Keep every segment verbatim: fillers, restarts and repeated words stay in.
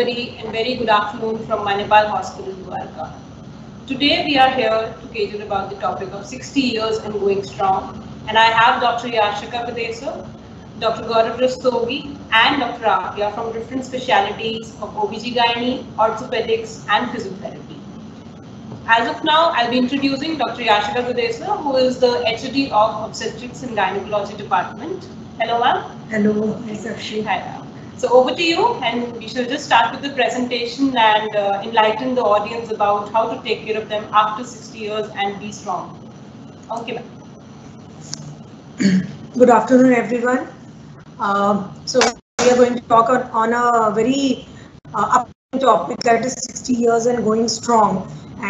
everybody, and very good afternoon from Manipal Hospital Dwarka. Today we are here to cater about the topic of sixty years and going strong, and I have Doctor Yashica Gudesar, Doctor Gaurav Rastogi, and Doctor Aafiya from different specialities of O B G Y N, orthopedics, and physiotherapy. As of now, I'll be introducing Doctor Yashica Gudesar, who is the H O D of Obstetrics and Gynecology Department. Hello, ma'am. Hello, Miz Akshi. Hi, ma'am. So over to you, and we shall just start with the presentation and uh, enlighten the audience about how to take care of them after sixty years and be strong. Okay, ma'am. Good afternoon, everyone. Uh, so we are going to talk on, on a very uh, upcoming topic, that is sixty years and going strong.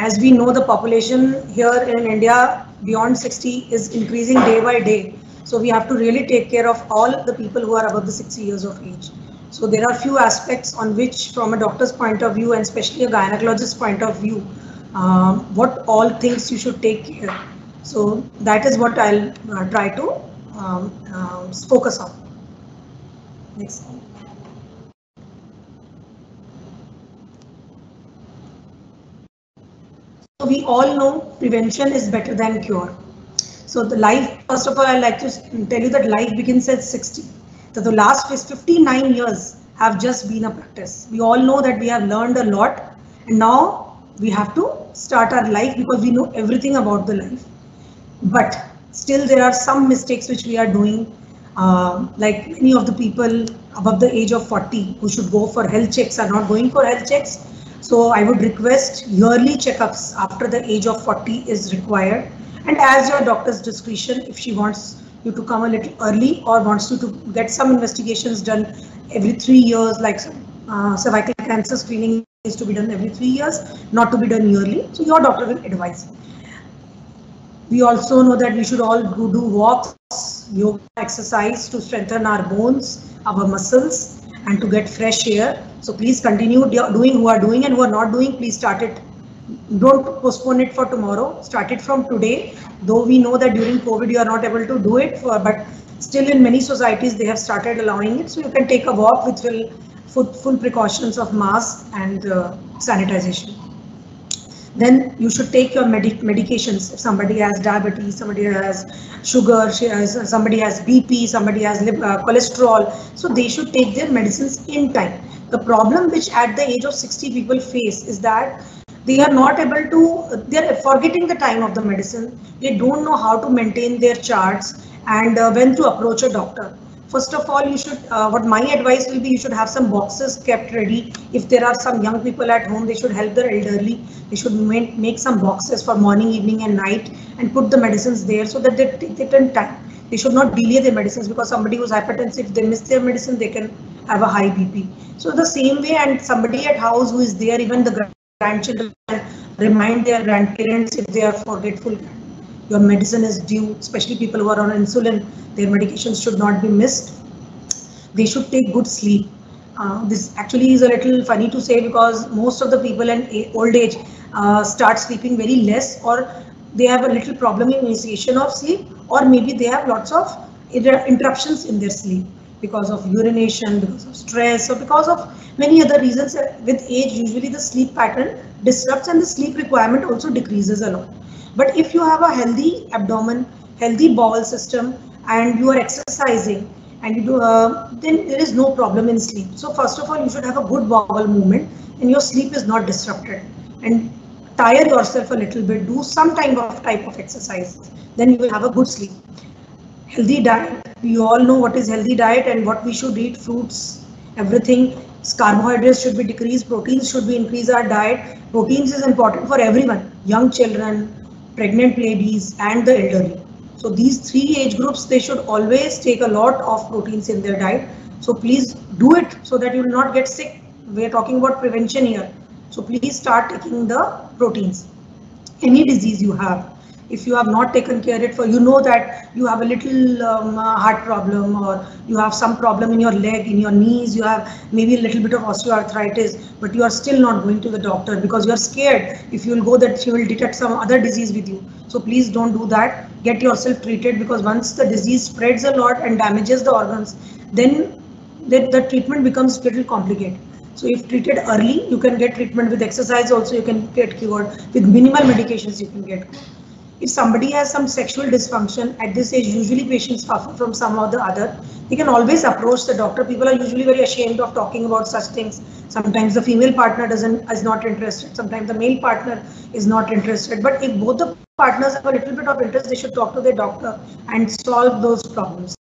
As we know, the population here in India beyond sixty is increasing day by day. So we have to really take care of all the people who are above the sixty years of age. So there are few aspects on which, from a doctor's point of view and especially a gynecologist's point of view, um, what all things you should take care. So that is what I'll uh, try to um, uh, focus on. Next slide. So we all know prevention is better than cure. So the life, first of all, I like to tell you that life begins at sixty. So the last fifty-nine years have just been a practice. We all know that we have learned a lot, and now we have to start our life because we know everything about the life. But still there are some mistakes which we are doing, uh, like many of the people above the age of forty who should go for health checks are not going for health checks. So I would request yearly checkups after the age of forty is required. And as your doctor's discretion, if she wants you to come a little early or wants you to get some investigations done every three years, like uh, cervical cancer screening is to be done every three years, not to be done yearly. So your doctor will advise. We also know that we should all do, do walks, yoga, exercise to strengthen our bones, our muscles, and to get fresh air. So please continue doing who are doing, and who are not doing, please start it. Don't postpone it for tomorrow. Start it from today. Though we know that during COVID you are not able to do it, for, but still in many societies they have started allowing it. So you can take a walk with full, full, full precautions of mask and uh, sanitization. Then you should take your medic medications. If somebody has diabetes, somebody has sugar, she has, somebody has B P, somebody has uh, cholesterol. So they should take their medicines in time. The problem which at the age of sixty people face is that they are not able to, they are forgetting the time of the medicine. They don't know how to maintain their charts and uh, when to approach a doctor. First of all, you should, uh, what my advice will be, you should have some boxes kept ready. If there are some young people at home, they should help their elderly. They should make, make some boxes for morning, evening and night and put the medicines there so that they take it in time. They should not delay their medicines, because somebody who's hypertensive, if they miss their medicine, they can have a high B P. So the same way, and somebody at house who is there, even the grandchildren, remind their grandparents if they are forgetful. Your medicine is due, especially people who are on insulin, their medications should not be missed. They should take good sleep. Uh, this actually is a little funny to say, because most of the people in old age uh, start sleeping very less, or they have a little problem in initiation of sleep, or maybe they have lots of interruptions in their sleep because of urination, because of stress, or because of many other reasons. With age, usually the sleep pattern disrupts and the sleep requirement also decreases a lot. But if you have a healthy abdomen, healthy bowel system, and you are exercising, and you do, uh, then there is no problem in sleep. So first of all, you should have a good bowel movement and your sleep is not disrupted. And tire yourself a little bit, do some type of type of exercises, then you will have a good sleep. Healthy diet. We all know what is healthy diet and what we should eat, fruits, everything. Carbohydrates should be decreased, proteins should be increased. Our diet, proteins is important for everyone, young children, pregnant ladies and the elderly. So these three age groups, they should always take a lot of proteins in their diet. So please do it so that you will not get sick. We are talking about prevention here. So please start taking the proteins. Any disease you have, if you have not taken care of it, for you know that you have a little um, heart problem, or you have some problem in your leg, in your knees, you have maybe a little bit of osteoarthritis, but you are still not going to the doctor because you are scared if you will go that she will detect some other disease with you. So please don't do that. Get yourself treated, because once the disease spreads a lot and damages the organs, then the, the treatment becomes little complicated. So if treated early, you can get treatment with exercise also, you can get cured. With minimal medications, you can get cured. If somebody has some sexual dysfunction at this age, usually patients suffer from some or the other. They can always approach the doctor. People are usually very ashamed of talking about such things. Sometimes the female partner doesn't is not interested. Sometimes the male partner is not interested. But if both the partners have a little bit of interest, they should talk to their doctor and solve those problems.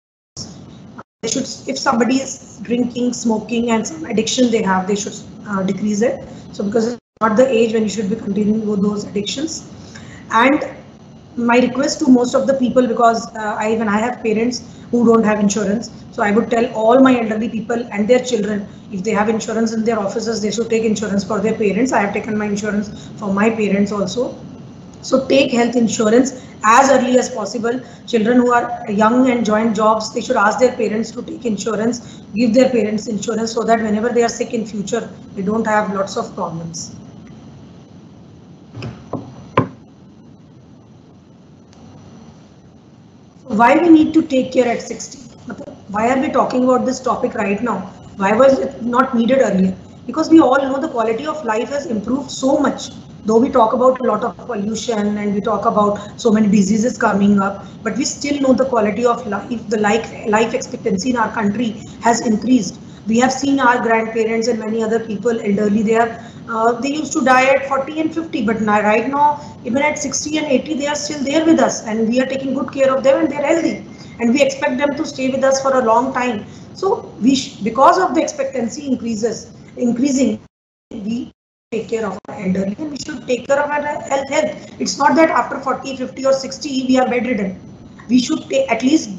They should, if somebody is drinking, smoking, and some addiction they have, they should uh, decrease it. So because it's not the age when you should be continuing with those addictions. And my request to most of the people, because uh, I even I have parents who don't have insurance, so I would tell all my elderly people and their children, if they have insurance in their offices, they should take insurance for their parents. I have taken my insurance for my parents also. So take health insurance as early as possible. Children who are young and join jobs, they should ask their parents to take insurance, give their parents insurance, so that whenever they are sick in future, they don't have lots of problems. Why we need to take care at sixty? Why are we talking about this topic right now? Why was it not needed earlier? Because we all know the quality of life has improved so much. Though we talk about a lot of pollution and we talk about so many diseases coming up, but we still know the quality of life, the life, life expectancy in our country has increased. We have seen our grandparents and many other people elderly there. Uh, they used to die at forty and fifty, but now, right now, even at sixty and eighty, they are still there with us, and we are taking good care of them, and they're healthy, and we expect them to stay with us for a long time. So, we sh because of the expectancy increases, increasing, we take care of our elderly, and we should take care of our health. health. It's not that after forty, fifty, or sixty, we are bedridden. We should at least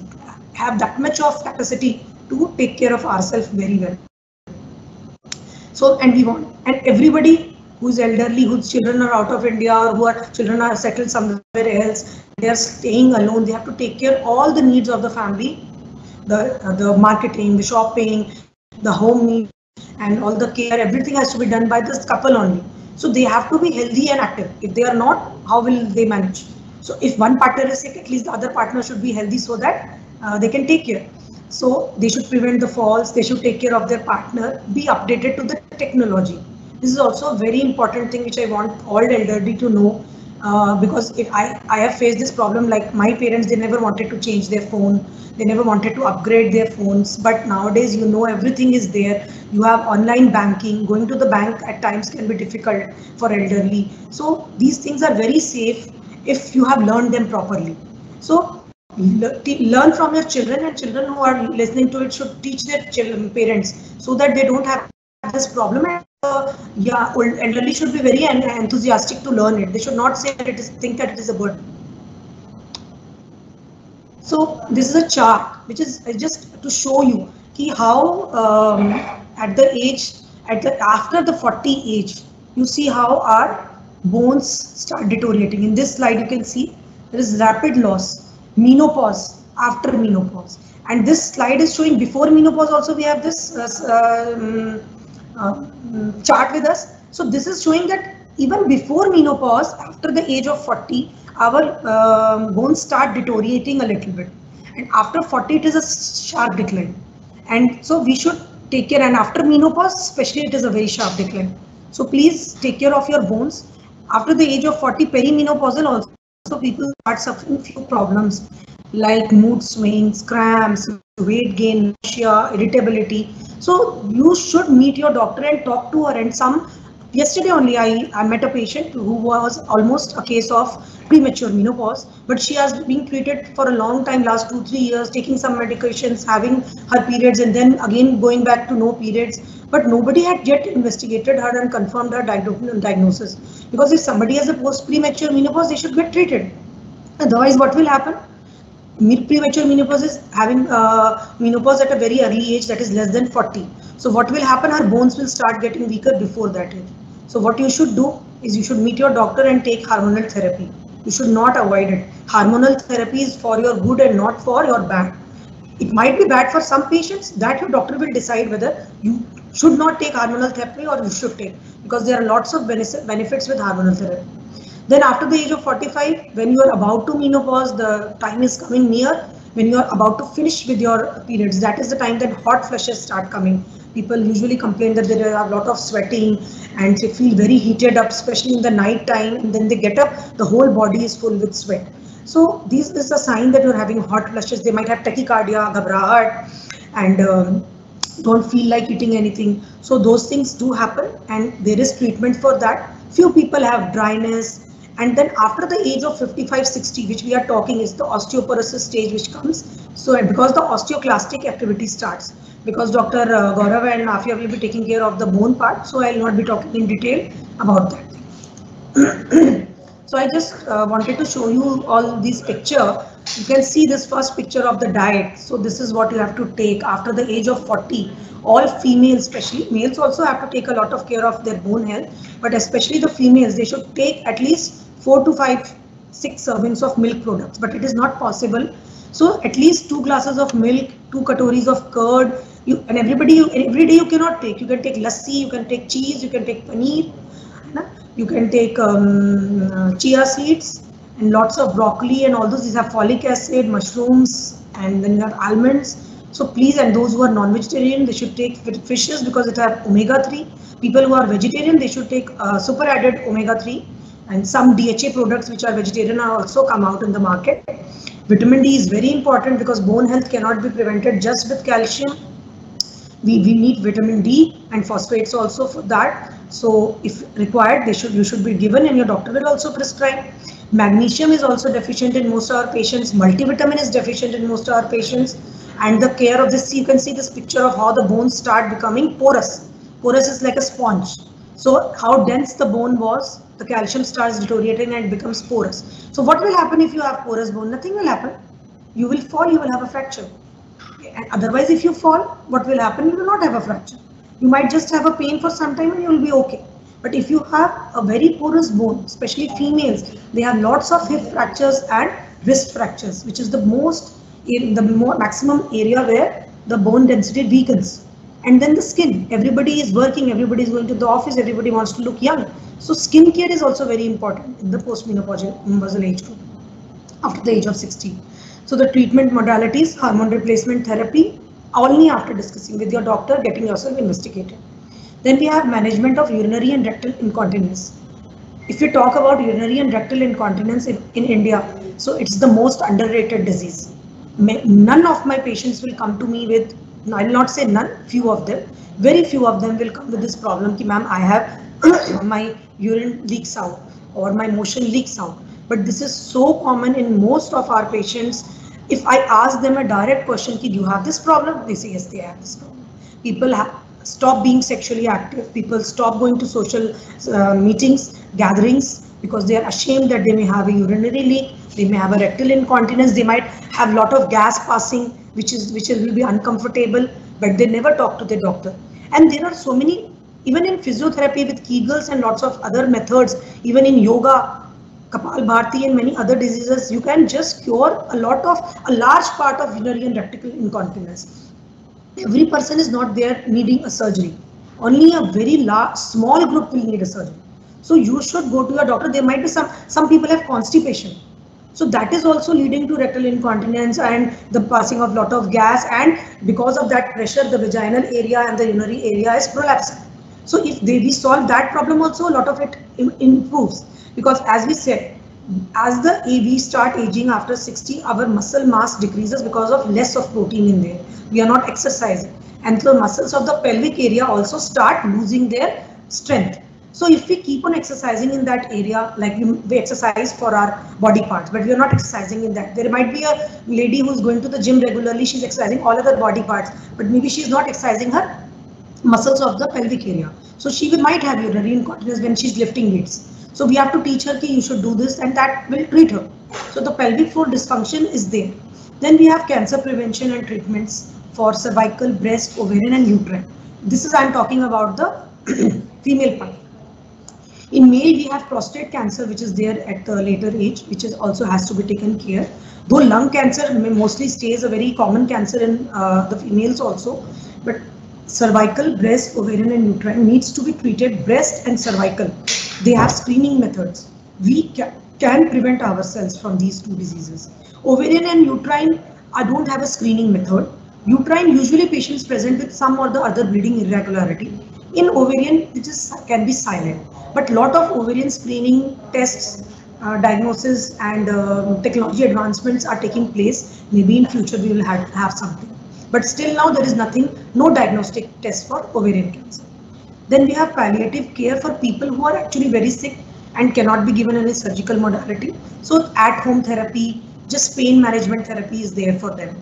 have that much of capacity to take care of ourselves very well. So, and we want, and everybody who's elderly, whose children are out of India or who are children are settled somewhere else, they are staying alone. They have to take care of all the needs of the family, the uh, the marketing, the shopping, the home needs, and all the care. Everything has to be done by this couple only. So they have to be healthy and active. If they are not, how will they manage? So if one partner is sick, at least the other partner should be healthy so that uh, they can take care. So they should prevent the falls, they should take care of their partner, be updated to the technology. This is also a very important thing which I want all elderly to know, uh, because if I, I have faced this problem, like my parents, they never wanted to change their phone, they never wanted to upgrade their phones, but nowadays you know everything is there. You have online banking, going to the bank at times can be difficult for elderly. So these things are very safe if you have learned them properly. So learn from your children, and children who are listening to it should teach their children, parents, so that they don't have this problem. And uh, yeah, elderly should be very enthusiastic to learn it. They should not say that it is, think that it is a burden. So this is a chart which is just to show you ki how um, at the age, at the after the forty age, you see how our bones start deteriorating. In this slide, you can see there is rapid loss. Menopause, after menopause, and this slide is showing before menopause also. We have this uh, um, uh, chart with us. So this is showing that even before menopause, after the age of forty, our uh, bones start deteriorating a little bit, and after forty it is a sharp decline, and so we should take care. And after menopause especially, it is a very sharp decline. So please take care of your bones. After the age of forty, perimenopausal also. So people start suffering few problems like mood swings, cramps, weight gain, nausea, irritability. So you should meet your doctor and talk to her. And some yesterday only I, I met a patient who was almost a case of premature menopause, but she has been treated for a long time, last two, three years, taking some medications, having her periods, and then again going back to no periods. But nobody had yet investigated her and confirmed her diagnosis. Because if somebody has a post premature menopause, they should get treated. Otherwise, what will happen? Premature menopause is having uh, menopause at a very early age, that is less than forty. So what will happen? Her bones will start getting weaker before that age. So what you should do is you should meet your doctor and take hormonal therapy. You should not avoid it. Hormonal therapy is for your good and not for your bad. It might be bad for some patients, that your doctor will decide whether you should not take hormonal therapy or you should take, because there are lots of benefits with hormonal therapy. Then after the age of forty-five, when you are about to menopause, the time is coming near, when you are about to finish with your periods, that is the time that hot flushes start coming. People usually complain that there are a lot of sweating and they feel very heated up, especially in the night time, and then they get up, the whole body is full with sweat. So this is a sign that you're having hot flushes. They might have tachycardia, ghabrahat, and um, don't feel like eating anything. So those things do happen and there is treatment for that. Few people have dryness. And then after the age of fifty-five sixty, which we are talking is the osteoporosis stage which comes. So because the osteoclastic activity starts, because Doctor Gaurav and Aafiya will be taking care of the bone part, so I will not be talking in detail about that. So I just uh, wanted to show you all these pictures. You can see this first picture of the diet. So this is what you have to take after the age of forty. All females, especially males also have to take a lot of care of their bone health, but especially the females, they should take at least four to five, six servings of milk products, but it is not possible. So at least two glasses of milk, two katoris of curd, you, and everybody, you, every day you cannot take. You can take lassi, you can take cheese, you can take paneer, you can take um, uh, chia seeds and lots of broccoli and all those. These have folic acid, mushrooms, and then you have almonds. So please, and those who are non-vegetarian, they should take fishes because it have omega three. People who are vegetarian, they should take uh, superadded omega three. And some D H A products which are vegetarian are also come out in the market. Vitamin D is very important because bone health cannot be prevented just with calcium. We, we need vitamin D and phosphates also for that. So if required, they should you should be given and your doctor will also prescribe. Magnesium is also deficient in most of our patients. Multivitamin is deficient in most of our patients. And the care of this, you can see this picture of how the bones start becoming porous. Porous is like a sponge. So how dense the bone was, the calcium starts deteriorating and becomes porous. So what will happen if you have porous bone? Nothing will happen. You will fall, you will have a fracture. And otherwise, if you fall, what will happen? You will not have a fracture. You might just have a pain for some time and you will be okay. But if you have a very porous bone, especially females, they have lots of hip fractures and wrist fractures, which is the most in the more maximum area where the bone density weakens. And then the skin, everybody is working, everybody is going to the office, everybody wants to look young. So skin care is also very important in the postmenopausal age group, after the age of sixty. So the treatment modalities, hormone replacement therapy, only after discussing with your doctor, getting yourself investigated. Then we have management of urinary and rectal incontinence. If you talk about urinary and rectal incontinence in, in India, so it's the most underrated disease. None of my patients will come to me with, I will not say none, few of them, very few of them will come with this problem ki ma'am, I have my urine leaks out or my motion leaks out. But this is so common in most of our patients. If I ask them a direct question, ki, do you have this problem? They say yes, they have this problem. People have, stop being sexually active. People stop going to social uh, meetings, gatherings, because they are ashamed that they may have a urinary leak, they may have a rectal incontinence, they might have a lot of gas passing, which is which will be uncomfortable, but they never talk to their doctor. And there are so many, even in physiotherapy with Kegels and lots of other methods, even in yoga, Kapalbhati and many other diseases, you can just cure a lot of, a large part of urinary and rectal incontinence. Every person is not there needing a surgery. Only a very large, small group will need a surgery. So you should go to your doctor. There might be some, some people have constipation. So that is also leading to rectal incontinence and the passing of lot of gas, and because of that pressure, the vaginal area and the urinary area is prolapsing. So if they, we solve that problem also, a lot of it improves, because as we said, as the we start aging after sixty, our muscle mass decreases because of less of protein in there. We are not exercising, and the muscles of the pelvic area also start losing their strength. So if we keep on exercising in that area, like we, we exercise for our body parts, but we are not exercising in that. There might be a lady who's going to the gym regularly, she's exercising all other body parts, but maybe she's not exercising her muscles of the pelvic area. So she will, might have urinary incontinence when she's lifting weights. So we have to teach her that you should do this, and that will treat her. So the pelvic floor dysfunction is there. Then we have cancer prevention and treatments for cervical, breast, ovarian and uterine. This is, I'm talking about the female part. In male, we have prostate cancer, which is there at the later age, which is also has to be taken care. Though lung cancer mostly stays a very common cancer in uh, the females also, but cervical, breast, ovarian and uterine needs to be treated. Breast and cervical, they have screening methods. We ca can prevent ourselves from these two diseases. Ovarian and uterine, I don't have a screening method. Uterine, usually patients present with some or the other bleeding irregularity. In ovarian, it is, can be silent, but lot of ovarian screening tests, uh, diagnosis and uh, technology advancements are taking place. Maybe in future we will have, have something, but still now there is nothing, no diagnostic test for ovarian cancer. Then we have palliative care for people who are actually very sick and cannot be given any surgical modality. So at home therapy, just pain management therapy is there for them.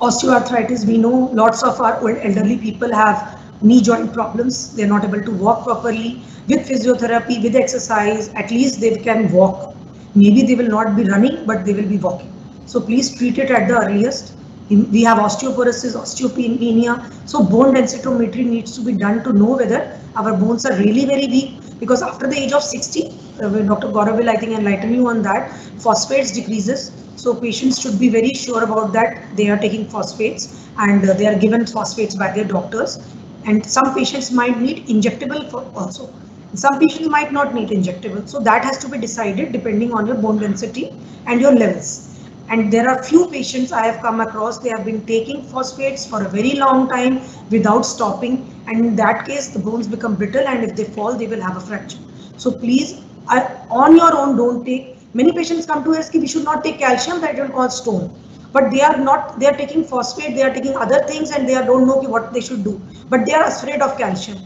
Osteoarthritis, we know lots of our elderly people have knee joint problems. They're not able to walk properly. With physiotherapy, with exercise, at least they can walk. Maybe they will not be running, but they will be walking. So please treat it at the earliest. We have osteoporosis, osteopenia. So bone densitometry needs to be done to know whether our bones are really very weak, because after the age of sixty, uh, Doctor Gaurav will, I think, enlighten you on that, phosphates decreases. So patients should be very sure about that. They are taking phosphates and uh, they are given phosphates by their doctors. And some patients might need injectable for also. Some patients might not need injectable. So that has to be decided depending on your bone density and your levels. And there are few patients I have come across, they have been taking phosphates for a very long time without stopping, and in that case the bones become brittle, and if they fall they will have a fracture. So please, on your own, don't take. Many patients come to us that we should not take calcium, that will cause stone, but they are not, they are taking phosphate, they are taking other things, and they don't know what they should do, but they are afraid of calcium.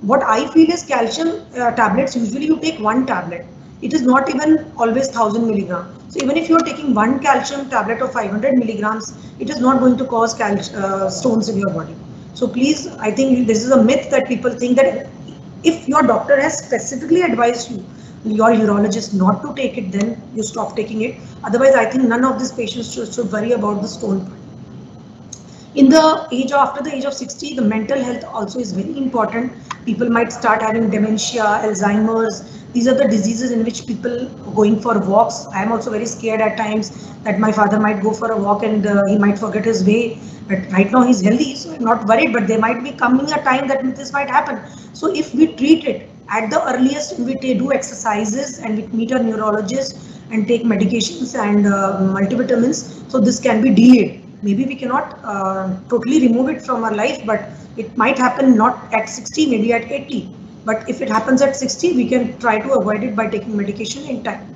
What I feel is calcium uh, tablets, usually you take one tablet. It is not even always one thousand milligrams. So even if you are taking one calcium tablet of five hundred milligrams, it is not going to cause cal uh, stones in your body. So please, I think this is a myth that people think that if your doctor has specifically advised you, your urologist, not to take it, then you stop taking it. Otherwise, I think none of these patients should, should worry about the stone part. In the age after the age of sixty, the mental health also is very important. People might start having dementia, Alzheimer's. These are the diseases in which people going for walks. I am also very scared at times that my father might go for a walk and uh, he might forget his way. But right now he's healthy, so I'm not worried, but there might be coming a time that this might happen. So if we treat it at the earliest, we do exercises and we meet a neurologist and take medications and uh, multivitamins. So this can be delayed. Maybe we cannot uh, totally remove it from our life, but it might happen not at sixty, maybe at eighty. But if it happens at sixty, we can try to avoid it by taking medication in time.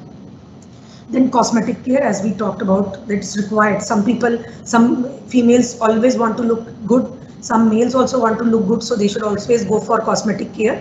Then cosmetic care, as we talked about, that's required. Some people, some females always want to look good. Some males also want to look good, so they should always go for cosmetic care.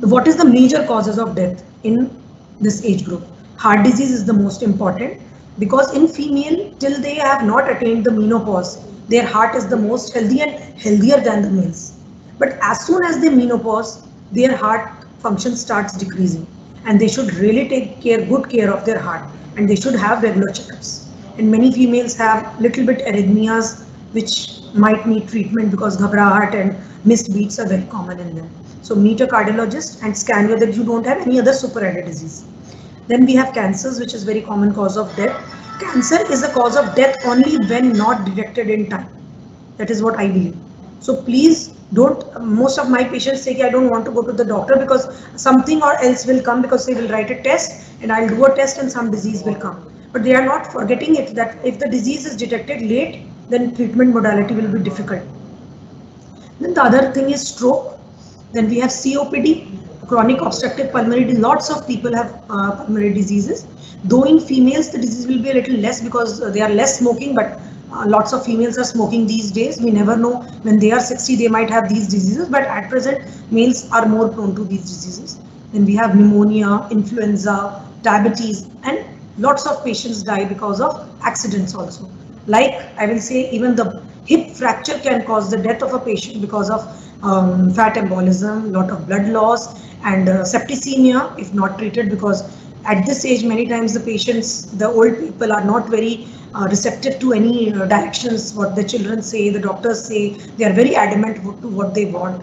What is the major causes of death in this age group? Heart disease is the most important, because in female, till they have not attained the menopause, their heart is the most healthy and healthier than the males. But as soon as they menopause, their heart function starts decreasing, and they should really take care, good care of their heart, and they should have regular checkups. And many females have little bit arrhythmias, which might need treatment, because ghabrahat and missed beats are very common in them. So meet a cardiologist and scan whether you don't have any other superadded disease. Then we have cancers, which is very common cause of death. Cancer is a cause of death only when not detected in time. That is what I believe. So please don't, most of my patients say I don't want to go to the doctor because something or else will come, because they will write a test and I'll do a test and some disease will come. But they are not forgetting it, that if the disease is detected late, then treatment modality will be difficult. Then the other thing is stroke. Then we have C O P D, chronic obstructive pulmonary disease. Lots of people have uh, pulmonary diseases, though in females the disease will be a little less because they are less smoking, but Uh, lots of females are smoking these days. We never know, when they are sixty they might have these diseases, but at present males are more prone to these diseases. Then we have pneumonia, influenza, diabetes, and lots of patients die because of accidents also. Like I will say, even the hip fracture can cause the death of a patient because of um, fat embolism, lot of blood loss, and uh, septicemia if not treated, because at this age many times the patients, the old people, are not very Uh, receptive to any uh, directions, what the children say, the doctors say. They are very adamant to what they want.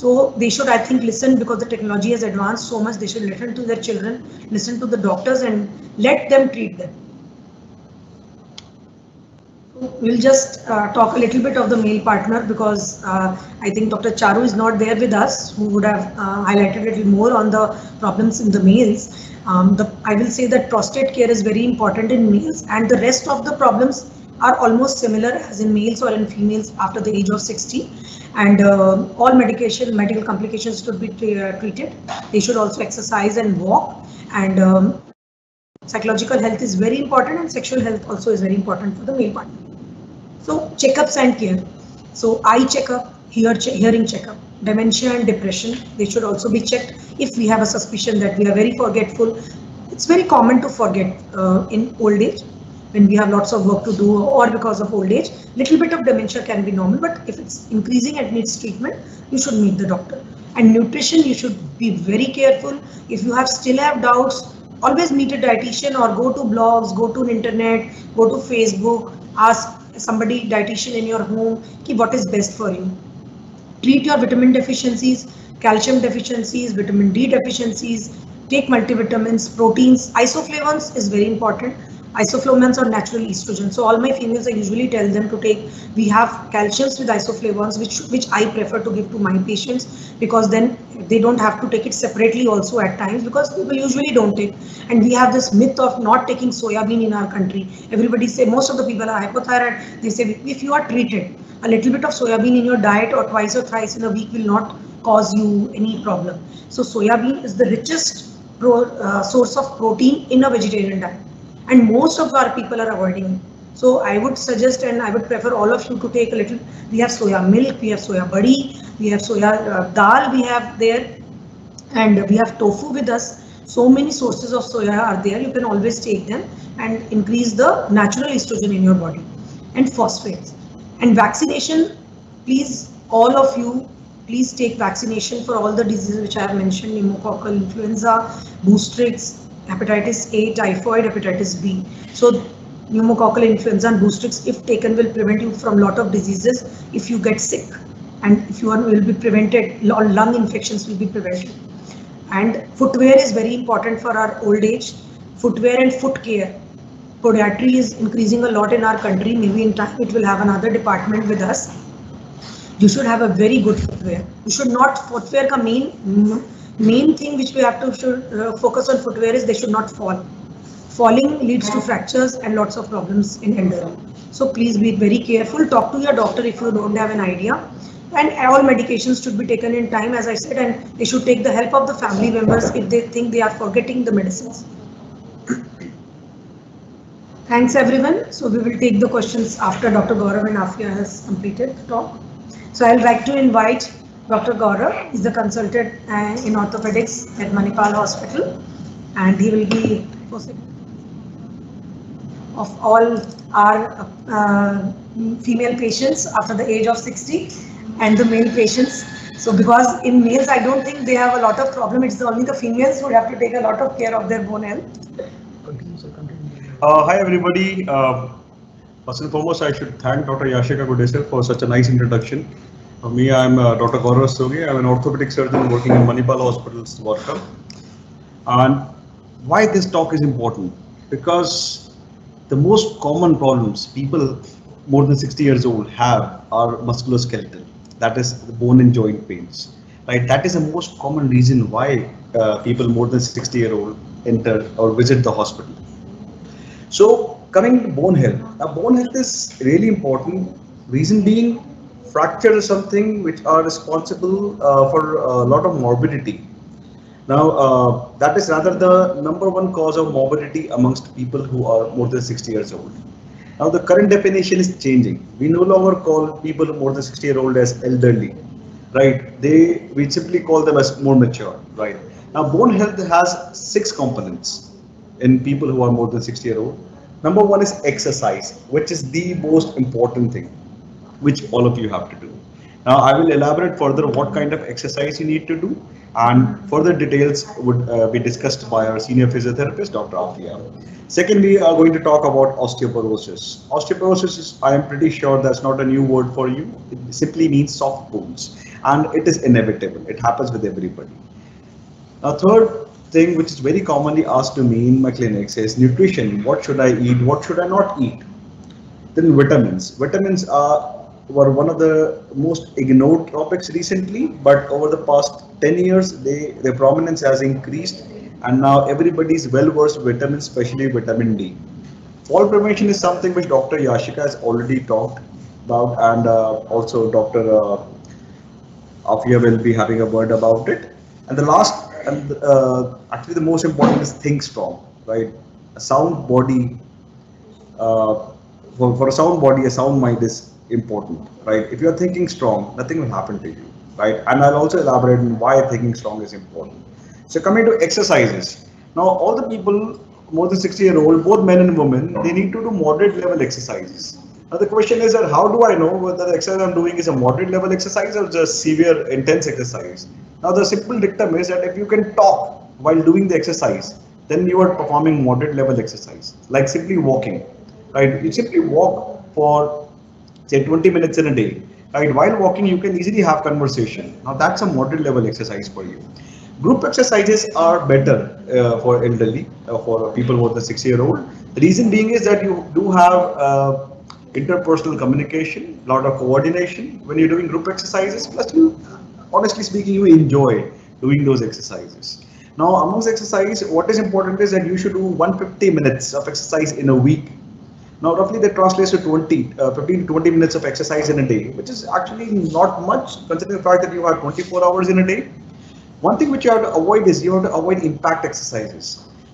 So they should, I think, listen, because the technology has advanced so much. They should listen to their children, listen to the doctors, and let them treat them. we'll just uh, talk a little bit of the male partner because uh, I think Doctor Charu is not there with us, who would have uh, highlighted a little more on the problems in the males. Um, the, I will say that prostate care is very important in males, and the rest of the problems are almost similar as in males or in females after the age of sixty, and uh, all medication, medical complications should be treated. They should also exercise and walk, and um, psychological health is very important, and sexual health also is very important for the male partner. So checkups and care. So eye checkup, ear che hearing checkup, dementia and depression, they should also be checked if we have a suspicion that we are very forgetful. It's very common to forget uh, in old age. When we have lots of work to do or because of old age, little bit of dementia can be normal, but if it's increasing and needs treatment, you should meet the doctor. And nutrition, you should be very careful. If you have still have doubts, always meet a dietitian or go to blogs, go to internet, go to Facebook, ask somebody, dietitian in your home, ki what is best for you. Treat your vitamin deficiencies, calcium deficiencies, vitamin D deficiencies, take multivitamins, proteins, isoflavones is very important. Isoflavones are natural estrogen. So all my females, I usually tell them to take, we have calciums with isoflavones, which which I prefer to give to my patients, because then they don't have to take it separately also at times, because people usually don't take. And we have this myth of not taking soya bean in our country. Everybody say, most of the people are hypothyroid. They say, if you are treated, a little bit of soya bean in your diet or twice or thrice in a week will not cause you any problem. So soya bean is the richest pro, uh, source of protein in a vegetarian diet. And most of our people are avoiding it. So I would suggest, and I would prefer all of you to take a little. We have soya milk, we have soya buddy, we have soya uh, dal, we have there, and we have tofu with us. So many sources of soya are there. You can always take them and increase the natural estrogen in your body. And phosphates and vaccination. Please, all of you, please take vaccination for all the diseases which I have mentioned: pneumococcal influenza, Boostrix, hepatitis A, typhoid, hepatitis B. So pneumococcal influenza and Boostrix, if taken, will prevent you from lot of diseases if you get sick, and if you are, will be prevented, lung infections will be prevented. And footwear is very important for our old age. Footwear and foot care. Podiatry is increasing a lot in our country. Maybe in time it will have another department with us. You should have a very good footwear. You should not, footwear ka main Main thing which we have to should, uh, focus on footwear is they should not fall. Falling leads to fractures and lots of problems in elderly. So please be very careful. Talk to your doctor if you don't have an idea. And all medications should be taken in time, as I said, and they should take the help of the family members if they think they are forgetting the medicines. Thanks everyone. So we will take the questions after Doctor Gaurav and Aafiya has completed the talk. So I'd like to invite Doctor Gaurav. Is the consultant uh, in orthopedics at Manipal Hospital, and he will be of all our uh, female patients after the age of sixty and the male patients. So because in males, I don't think they have a lot of problem. It's only the females who have to take a lot of care of their bone health. Uh, hi everybody. Uh, first and foremost, I should thank Doctor Yashica Gudesar for such a nice introduction. For me, I'm uh, Doctor Gaurav Rastogi. I'm an orthopedic surgeon working in Manipal Hospitals Dwarka. And why this talk is important? Because the most common problems people more than sixty years old have are musculoskeletal. That is the bone and joint pains. Right? That is the most common reason why uh, people more than sixty year old enter or visit the hospital. So coming to bone health. Now, bone health is really important. Reason being, fracture is something which are responsible uh, for a lot of morbidity. Now, uh, that is rather the number one cause of morbidity amongst people who are more than sixty years old. Now, the current definition is changing. We no longer call people more than sixty year old as elderly, right? They, we simply call them as more mature, right? Now, bone health has six components in people who are more than sixty year old. Number one is exercise, which is the most important thing, which all of you have to do. Now, I will elaborate further what kind of exercise you need to do, and further details would uh, be discussed by our senior physiotherapist, Doctor Aafiya. Second, we are going to talk about osteoporosis. Osteoporosis is, I am pretty sure that's not a new word for you. It simply means soft bones, and it is inevitable. It happens with everybody. Now, third thing, which is very commonly asked to me in my clinics, is nutrition. What should I eat? What should I not eat? Then vitamins. Vitamins are were one of the most ignored topics recently, but over the past ten years, they, their prominence has increased, and now everybody is well versed with vitamins, especially vitamin D. Fall prevention is something which Doctor Yashica has already talked about, and uh, also Doctor Uh, Aafiya will be having a word about it. And the last, and uh, actually the most important is think strong, right? A sound body, uh, for, for a sound body, a sound mind is important, right? If you're thinking strong, nothing will happen to you, right? And I'll also elaborate on why thinking strong is important. So coming to exercises. Now, all the people, more than sixty year old, both men and women, they need to do moderate level exercises. Now the question is that how do I know whether the exercise I'm doing is a moderate level exercise or just severe intense exercise? Now the simple dictum is that if you can talk while doing the exercise, then you are performing moderate level exercise, like simply walking, right? You simply walk for say twenty minutes in a day, right? While walking, you can easily have conversation. Now that's a moderate level exercise for you. Group exercises are better uh, for elderly, uh, for people more than sixty year old. The reason being is that you do have uh, interpersonal communication, lot of coordination when you're doing group exercises, plus you, honestly speaking, you enjoy doing those exercises. Now, amongst exercise, what is important is that you should do one hundred fifty minutes of exercise in a week. Now, roughly that translates to fifteen to twenty minutes of exercise in a day, which is actually not much considering the fact that you have twenty-four hours in a day. One thing which you have to avoid is you have to avoid impact exercises.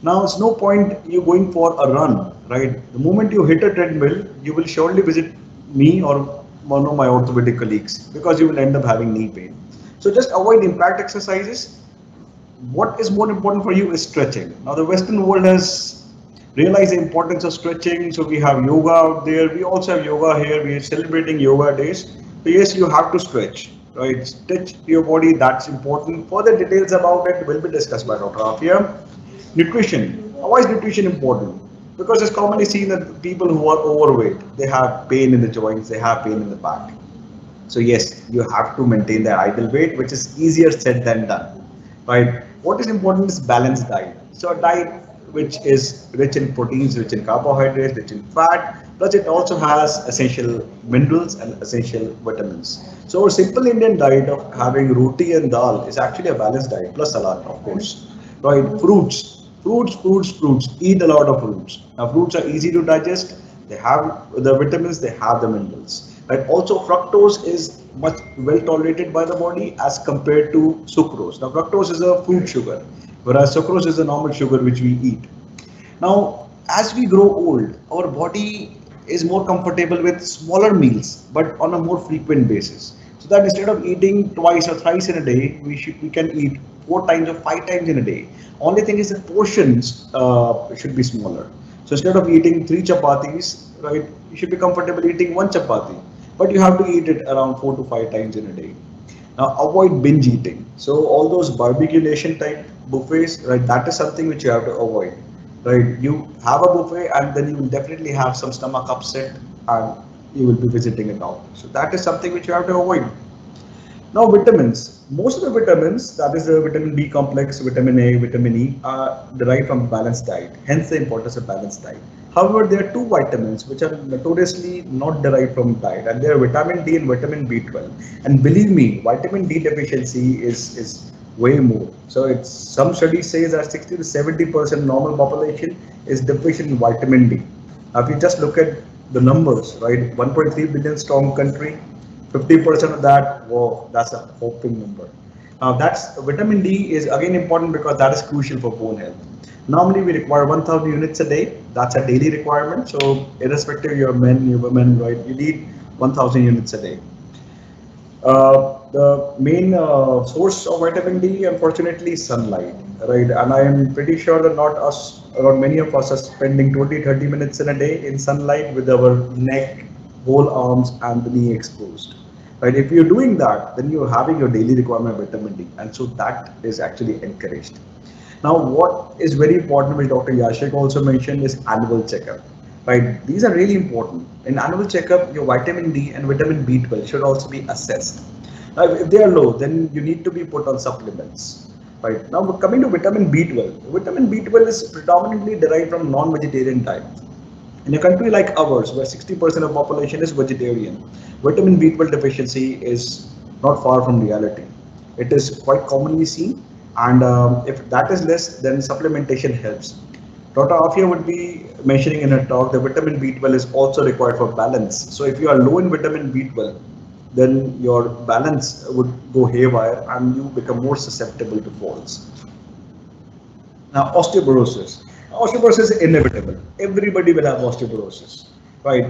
Now, it's no point you going for a run, right? The moment you hit a treadmill, you will surely visit me or one of my orthopedic colleagues because you will end up having knee pain. So just avoid impact exercises. What is more important for you is stretching. Now, the Western world has realized the importance of stretching. So we have yoga out there. We also have yoga here. We are celebrating yoga days. So yes, you have to stretch, right? Stretch your body. That's important. Further details about it will be discussed by Doctor Aafiya. Nutrition. Why is nutrition important? Because it's commonly seen that people who are overweight, they have pain in the joints, they have pain in the back. So yes, you have to maintain their ideal weight, which is easier said than done, right? What is important is balanced diet. So a diet which is rich in proteins, rich in carbohydrates, rich in fat, plus it also has essential minerals and essential vitamins. So a simple Indian diet of having roti and dal is actually a balanced diet, plus salad, of course, right? Fruits. Fruits, fruits, fruits, eat a lot of fruits. Now, fruits are easy to digest. They have the vitamins, they have the minerals. Right? Also, fructose is much well tolerated by the body as compared to sucrose. Now, fructose is a food sugar, whereas sucrose is a normal sugar which we eat. Now, as we grow old, our body is more comfortable with smaller meals, but on a more frequent basis. So that instead of eating twice or thrice in a day, we should we can eat four times or five times in a day. Only thing is the portions uh, should be smaller. So instead of eating three chapatis, right, you should be comfortable eating one chapati, but you have to eat it around four to five times in a day. Now avoid binge eating. So all those barbecue nation type buffets, right, that is something which you have to avoid, right? You have a buffet and then you will definitely have some stomach upset and you will be visiting a doctor. So that is something which you have to avoid. Now vitamins, most of the vitamins, that is the vitamin B complex, vitamin A, vitamin E, are derived from balanced diet, hence the importance of balanced diet. However, there are two vitamins which are notoriously not derived from diet, and they are vitamin D and vitamin B twelve. And believe me, vitamin D deficiency is, is way more. So it's, some studies say that sixty to seventy percent normal population is deficient in vitamin D. Now if you just look at the numbers, right, one point three billion strong country, fifty percent of that, wow, that's a whopping number. Now that's, vitamin D is again important because that is crucial for bone health. Normally we require one thousand units a day. That's a daily requirement. So irrespective of your men, your women, right, you need one thousand units a day. Uh, the main uh, source of vitamin D, unfortunately, is sunlight, right? And I am pretty sure that not us, or many of us are spending twenty, thirty minutes in a day in sunlight with our neck, whole arms and the knee exposed. Right? If you're doing that, then you're having your daily requirement of vitamin D, and so that is actually encouraged. Now, what is very important, which Doctor Yashica also mentioned, is annual checkup. Right? These are really important. In annual checkup, your vitamin D and vitamin B twelve should also be assessed. Now, if they are low, then you need to be put on supplements. Right? Now, coming to vitamin B twelve, vitamin B twelve is predominantly derived from non-vegetarian diet. In a country like ours, where sixty percent of population is vegetarian, vitamin B twelve deficiency is not far from reality. It is quite commonly seen, and um, if that is less, then supplementation helps. Doctor Aafiya would be mentioning in her talk that vitamin B twelve is also required for balance. So if you are low in vitamin B twelve, then your balance would go haywire and you become more susceptible to falls. Now, osteoporosis. Osteoporosis is inevitable. Everybody will have osteoporosis, right?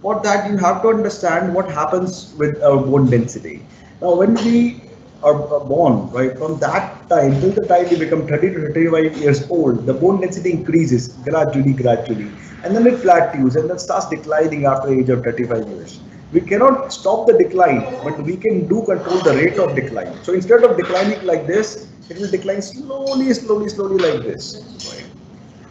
For that, you have to understand what happens with our bone density. Now, when we are born, right, from that time till the time we become thirty to thirty-five years old, the bone density increases gradually, gradually, and then it plateaus and then starts declining after the age of thirty-five years. We cannot stop the decline, but we can do control the rate of decline. So instead of declining like this, it will decline slowly, slowly, slowly like this. Right?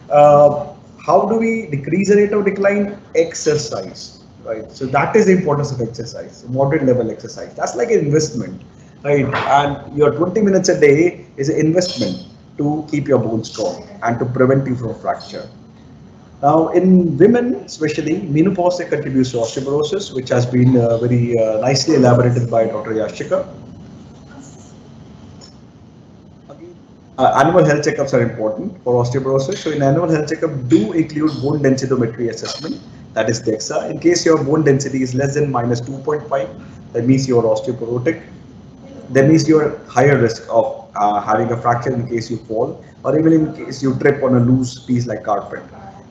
Uh, how do we decrease the rate of decline? Exercise, right? So that is the importance of exercise, moderate level exercise. That's like an investment, right? And your twenty minutes a day is an investment to keep your bones strong and to prevent you from fracture. Now, in women especially, menopause contributes to osteoporosis, which has been uh, very uh, nicely elaborated by Doctor Yashica. Uh, annual health checkups are important for osteoporosis. So in annual health checkup, do include bone densitometry assessment, that is DEXA. In case your bone density is less than minus two point five, that means you are osteoporotic. That means you are higher risk of uh, having a fracture in case you fall, or even in case you trip on a loose piece like carpet.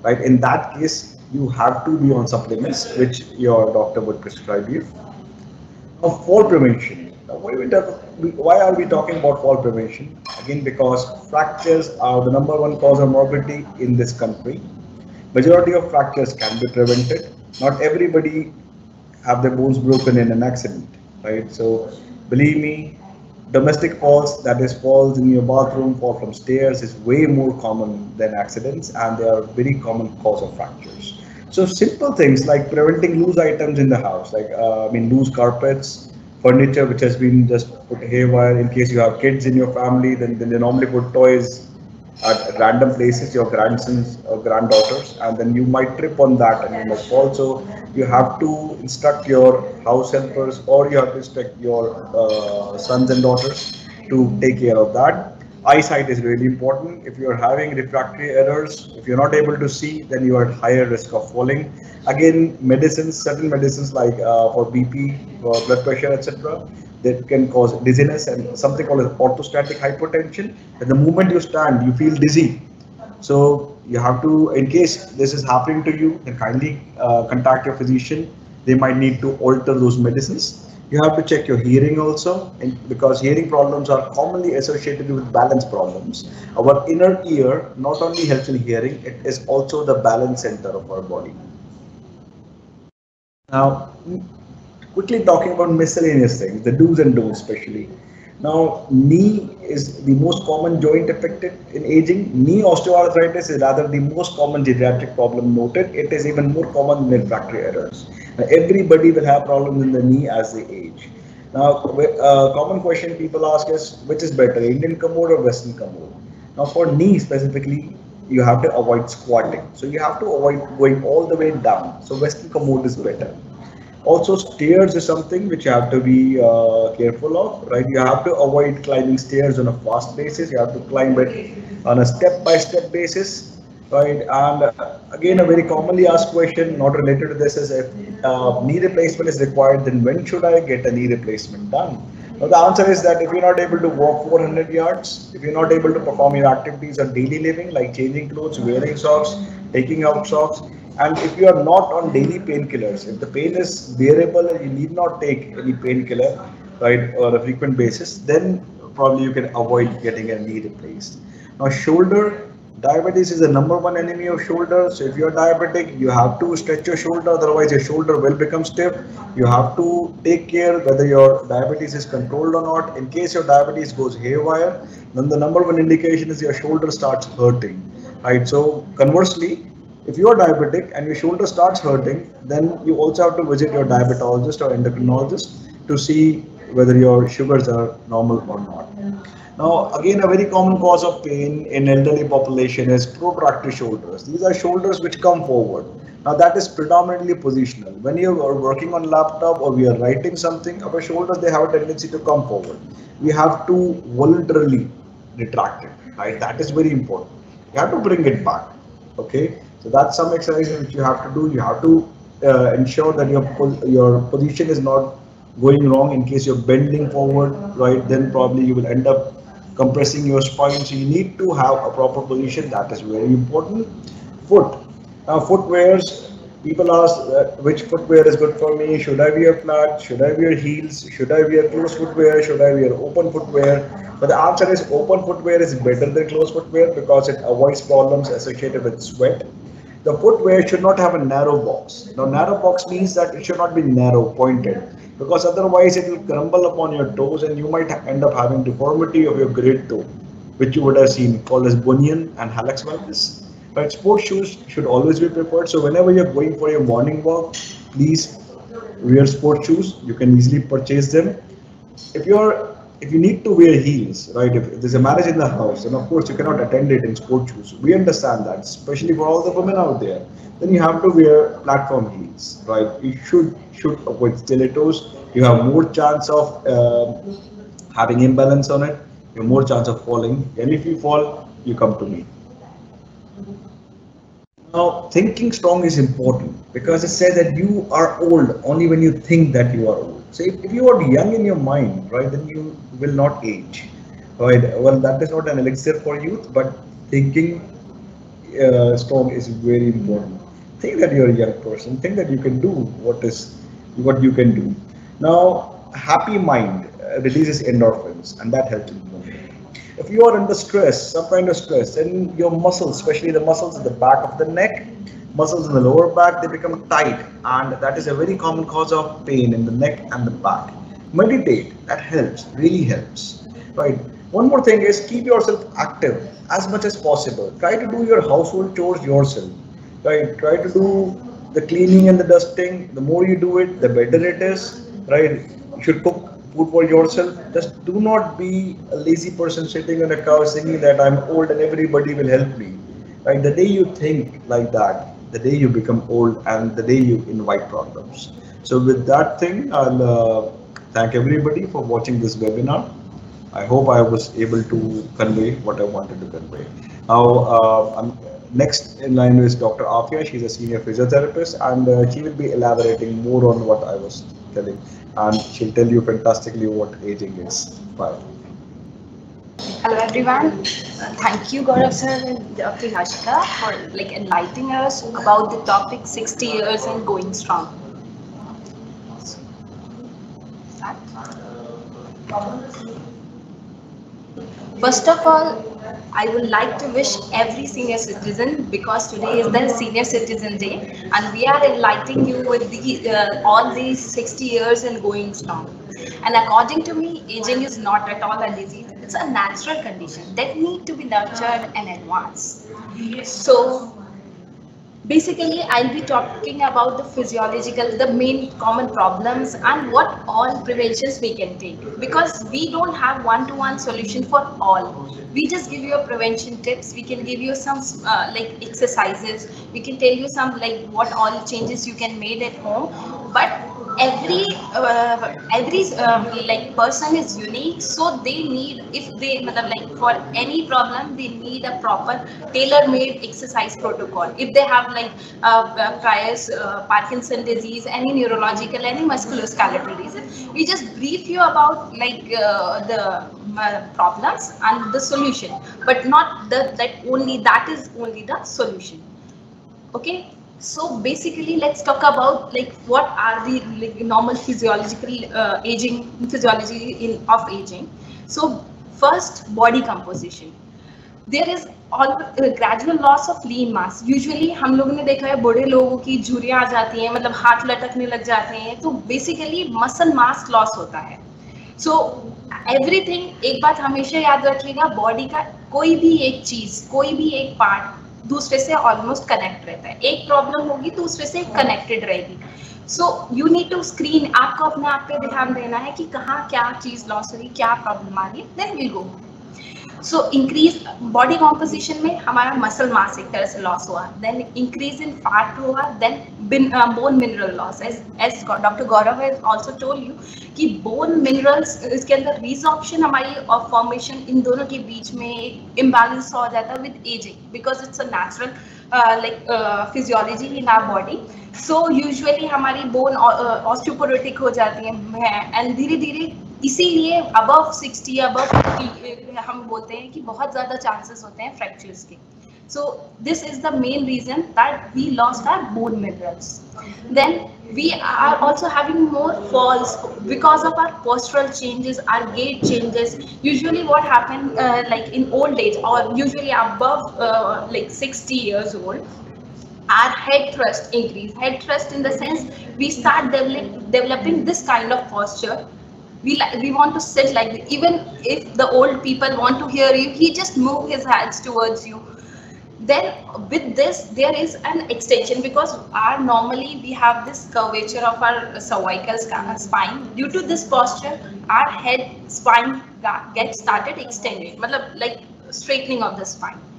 Right? In that case, you have to be on supplements, which your doctor would prescribe you. Now, fall prevention. Now, why, we talk, why are we talking about fall prevention? Again, because fractures are the number one cause of morbidity in this country. Majority of fractures can be prevented. Not everybody have their bones broken in an accident, right? So, believe me, domestic falls, that is falls in your bathroom, fall from stairs, is way more common than accidents, and they are a very common cause of fractures. So, simple things like preventing loose items in the house, like uh, I mean, loose carpets, furniture which has been just put haywire. In case you have kids in your family, then, then they normally put toys at random places, your grandsons or granddaughters, and then you might trip on that and you might fall. So you have to instruct your house helpers, or you have to instruct your uh, sons and daughters to take care of that. Eyesight is really important. If you are having refractory errors, if you're not able to see, then you are at higher risk of falling. Again, medicines, certain medicines like uh, for B P, for blood pressure, et cetera, that can cause dizziness and something called orthostatic hypotension. And the moment you stand, you feel dizzy. So you have to, in case this is happening to you, then kindly uh, contact your physician. They might need to alter those medicines. You have to check your hearing also, and because hearing problems are commonly associated with balance problems. Our inner ear not only helps in hearing, it is also the balance center of our body. Now, quickly talking about miscellaneous things, the do's and don'ts especially. Now, knee is the most common joint affected in aging. Knee osteoarthritis is rather the most common geriatric problem noted. It is even more common than refractory errors. Now, everybody will have problems in the knee as they age. Now, a common question people ask is, which is better, Indian commode or Western commode? Now, for knee specifically, you have to avoid squatting. So you have to avoid going all the way down. So Western commode is better. Also, stairs is something which you have to be uh, careful of, right? You have to avoid climbing stairs on a fast basis. You have to climb it on a step-by-step basis, right? And uh, again, a very commonly asked question not related to this is, if uh, knee replacement is required, then when should I get a knee replacement done? Now, the answer is that if you're not able to walk four hundred yards, if you're not able to perform your activities of daily living, like changing clothes, wearing socks, taking out socks, and if you are not on daily painkillers, if the pain is bearable and you need not take any painkiller, right, on a frequent basis, then probably you can avoid getting a knee replaced. Now, shoulder, diabetes is the number one enemy of shoulder. So if you are diabetic, you have to stretch your shoulder, otherwise your shoulder will become stiff. You have to take care whether your diabetes is controlled or not. In case your diabetes goes haywire, then the number one indication is your shoulder starts hurting, right? So conversely, if you are diabetic and your shoulder starts hurting, then you also have to visit your diabetologist or endocrinologist to see whether your sugars are normal or not. Now, again, a very common cause of pain in elderly population is protracted shoulders. These are shoulders which come forward. Now, that is predominantly positional. When you are working on laptop or we are writing something, our shoulders, they have a tendency to come forward. We have to voluntarily retract it, right? That is very important. You have to bring it back, okay? So that's some exercise which you have to do. You have to uh, ensure that your, your position is not going wrong. In case you're bending forward, right, then probably you will end up compressing your spine, so you need to have a proper position. That is very important. Foot. Now, footwears. People ask, uh, which footwear is good for me? Should I wear flats? Should I wear heels? Should I wear closed footwear? Should I wear open footwear? But the answer is open footwear is better than closed footwear because it avoids problems associated with sweat. The footwear should not have a narrow box. Now, narrow box means that it should not be narrow, pointed, because otherwise it will crumble upon your toes and you might end up having deformity of your great toe, which you would have seen called as bunion and hallux valgus. But sports shoes should always be preferred. So whenever you're going for your morning walk, please wear sports shoes. You can easily purchase them. If you're, if you need to wear heels, right? If there's a marriage in the house, and of course you cannot attend it in sports shoes. We understand that, especially for all the women out there. Then you have to wear platform heels, right? You should should avoid stilettos. You have more chance of uh, having imbalance on it. You have more chance of falling. And if you fall, you come to me. Now, thinking strong is important because it says that you are old only when you think that you are old. So if, if you are young in your mind, right, then you will not age. Right? Well, that is not an elixir for youth, but thinking uh, strong is very important. Think that you are a young person. Think that you can do what is what you can do. Now, happy mind uh, releases endorphins, and that helps in movement. If you are under stress, some kind of stress, and your muscles, especially the muscles at the back of the neck, muscles in the lower back, they become tight, and that is a very common cause of pain in the neck and the back. Meditate, that helps, really helps, right? One more thing is keep yourself active as much as possible. Try to do your household chores yourself, right? Try to do the cleaning and the dusting. The more you do it, the better it is, right? You should cook food for yourself. Just do not be a lazy person sitting on a couch thinking that I'm old and everybody will help me. Right? The day you think like that, the day you become old and the day you invite problems. So with that thing, I'll uh, thank everybody for watching this webinar. I hope I was able to convey what I wanted to convey. Now, uh, I'm, next in line is Doctor Aafiya. She's a senior physiotherapist and uh, she will be elaborating more on what I was telling. And she'll tell you fantastically what aging is. Bye. Hello everyone. Uh, thank you, Gaurav sir and Doctor Yashica for like enlightening us about the topic sixty years and going strong. First of all, I would like to wish every senior citizen, because today is the Senior Citizen Day and we are enlightening you with the, uh, all these sixty years and going strong. And according to me, aging is not at all a disease. It's a natural condition that needs to be nurtured and advanced. So basically, I'll be talking about the physiological, the main common problems and what all preventions we can take, because we don't have one-to-one solution for all. We just give you a prevention tips. We can give you some uh, like exercises. We can tell you some like what all changes you can make at home. But every uh, every uh, like person is unique, so they need, if they like for any problem, they need a proper tailor-made exercise protocol. If they have like uh, priors, uh, Parkinson's disease, any neurological, any musculoskeletal disease, we just brief you about like uh, the Uh, problems and the solution, but not the that only that is only the solution. Okay, so basically let's talk about like what are the like, normal physiological uh, aging physiology in of aging. So first, body composition. There is all gradual loss of lean mass. Usually हम लोगों ने देखा है बड़े लोगों की झुर्रियाँ आ जाती हैं, मतलब हाथ लटकने लग जाते हैं, तो बेसिकली मसल मास लॉस होता है. सो एवरीथिंग, एक बात हमेशा याद रखिएगा, बॉडी का कोई भी एक चीज, कोई भी एक पार्ट दूसरे से ऑलमोस्ट कनेक्ट रहता है. एक प्रॉब्लम होगी दूसरे से कनेक्टेड रहेगी. So you need to screen, आपको अपने आप पे ध्यान देना है कि कहाँ क्या चीज लॉस हो रही, क्या प्रॉब्लम आ रही है, then will go. So increase body composition में हमारा मसल मास एक तरह से लॉस हुआ, देन इंक्रीज इन फैट हुआ, then bone mineral loss. As as doctor Gaurav has also told you कि बोन मिनरल्स इसके अंदर रिसॉर्प्शन हमारी और फॉर्मेशन इन दोनों के बीच में एक इम्बैलेंस हो जाता है with ageing, because it's a natural like physiology in our body. So usually हमारी बोन ऑस्टियोपोरोटिक हो जाती है एंड धीरे धीरे, इसीलिए अबव सिक्सटी अबव हम बोलते हैं कि बहुत ज़्यादा चांसेस होते हैं फ्रैक्चर्स के. So this is the main reason that we lost our bone minerals. Then we are also having more falls because of our postural changes, our gait changes. Usually what happen like in old age और usually above like sixty years old, our head thrust increase, head thrust in the sense we start develop, developing this kind of posture. We like, we want to sit like this. Even if the old people want to hear you, he just move his hands towards you. Then with this there is an extension, because our normally we have this curvature of our cervical spine. Due to this posture our head spine gets started extended, matlab like straightening of the spine.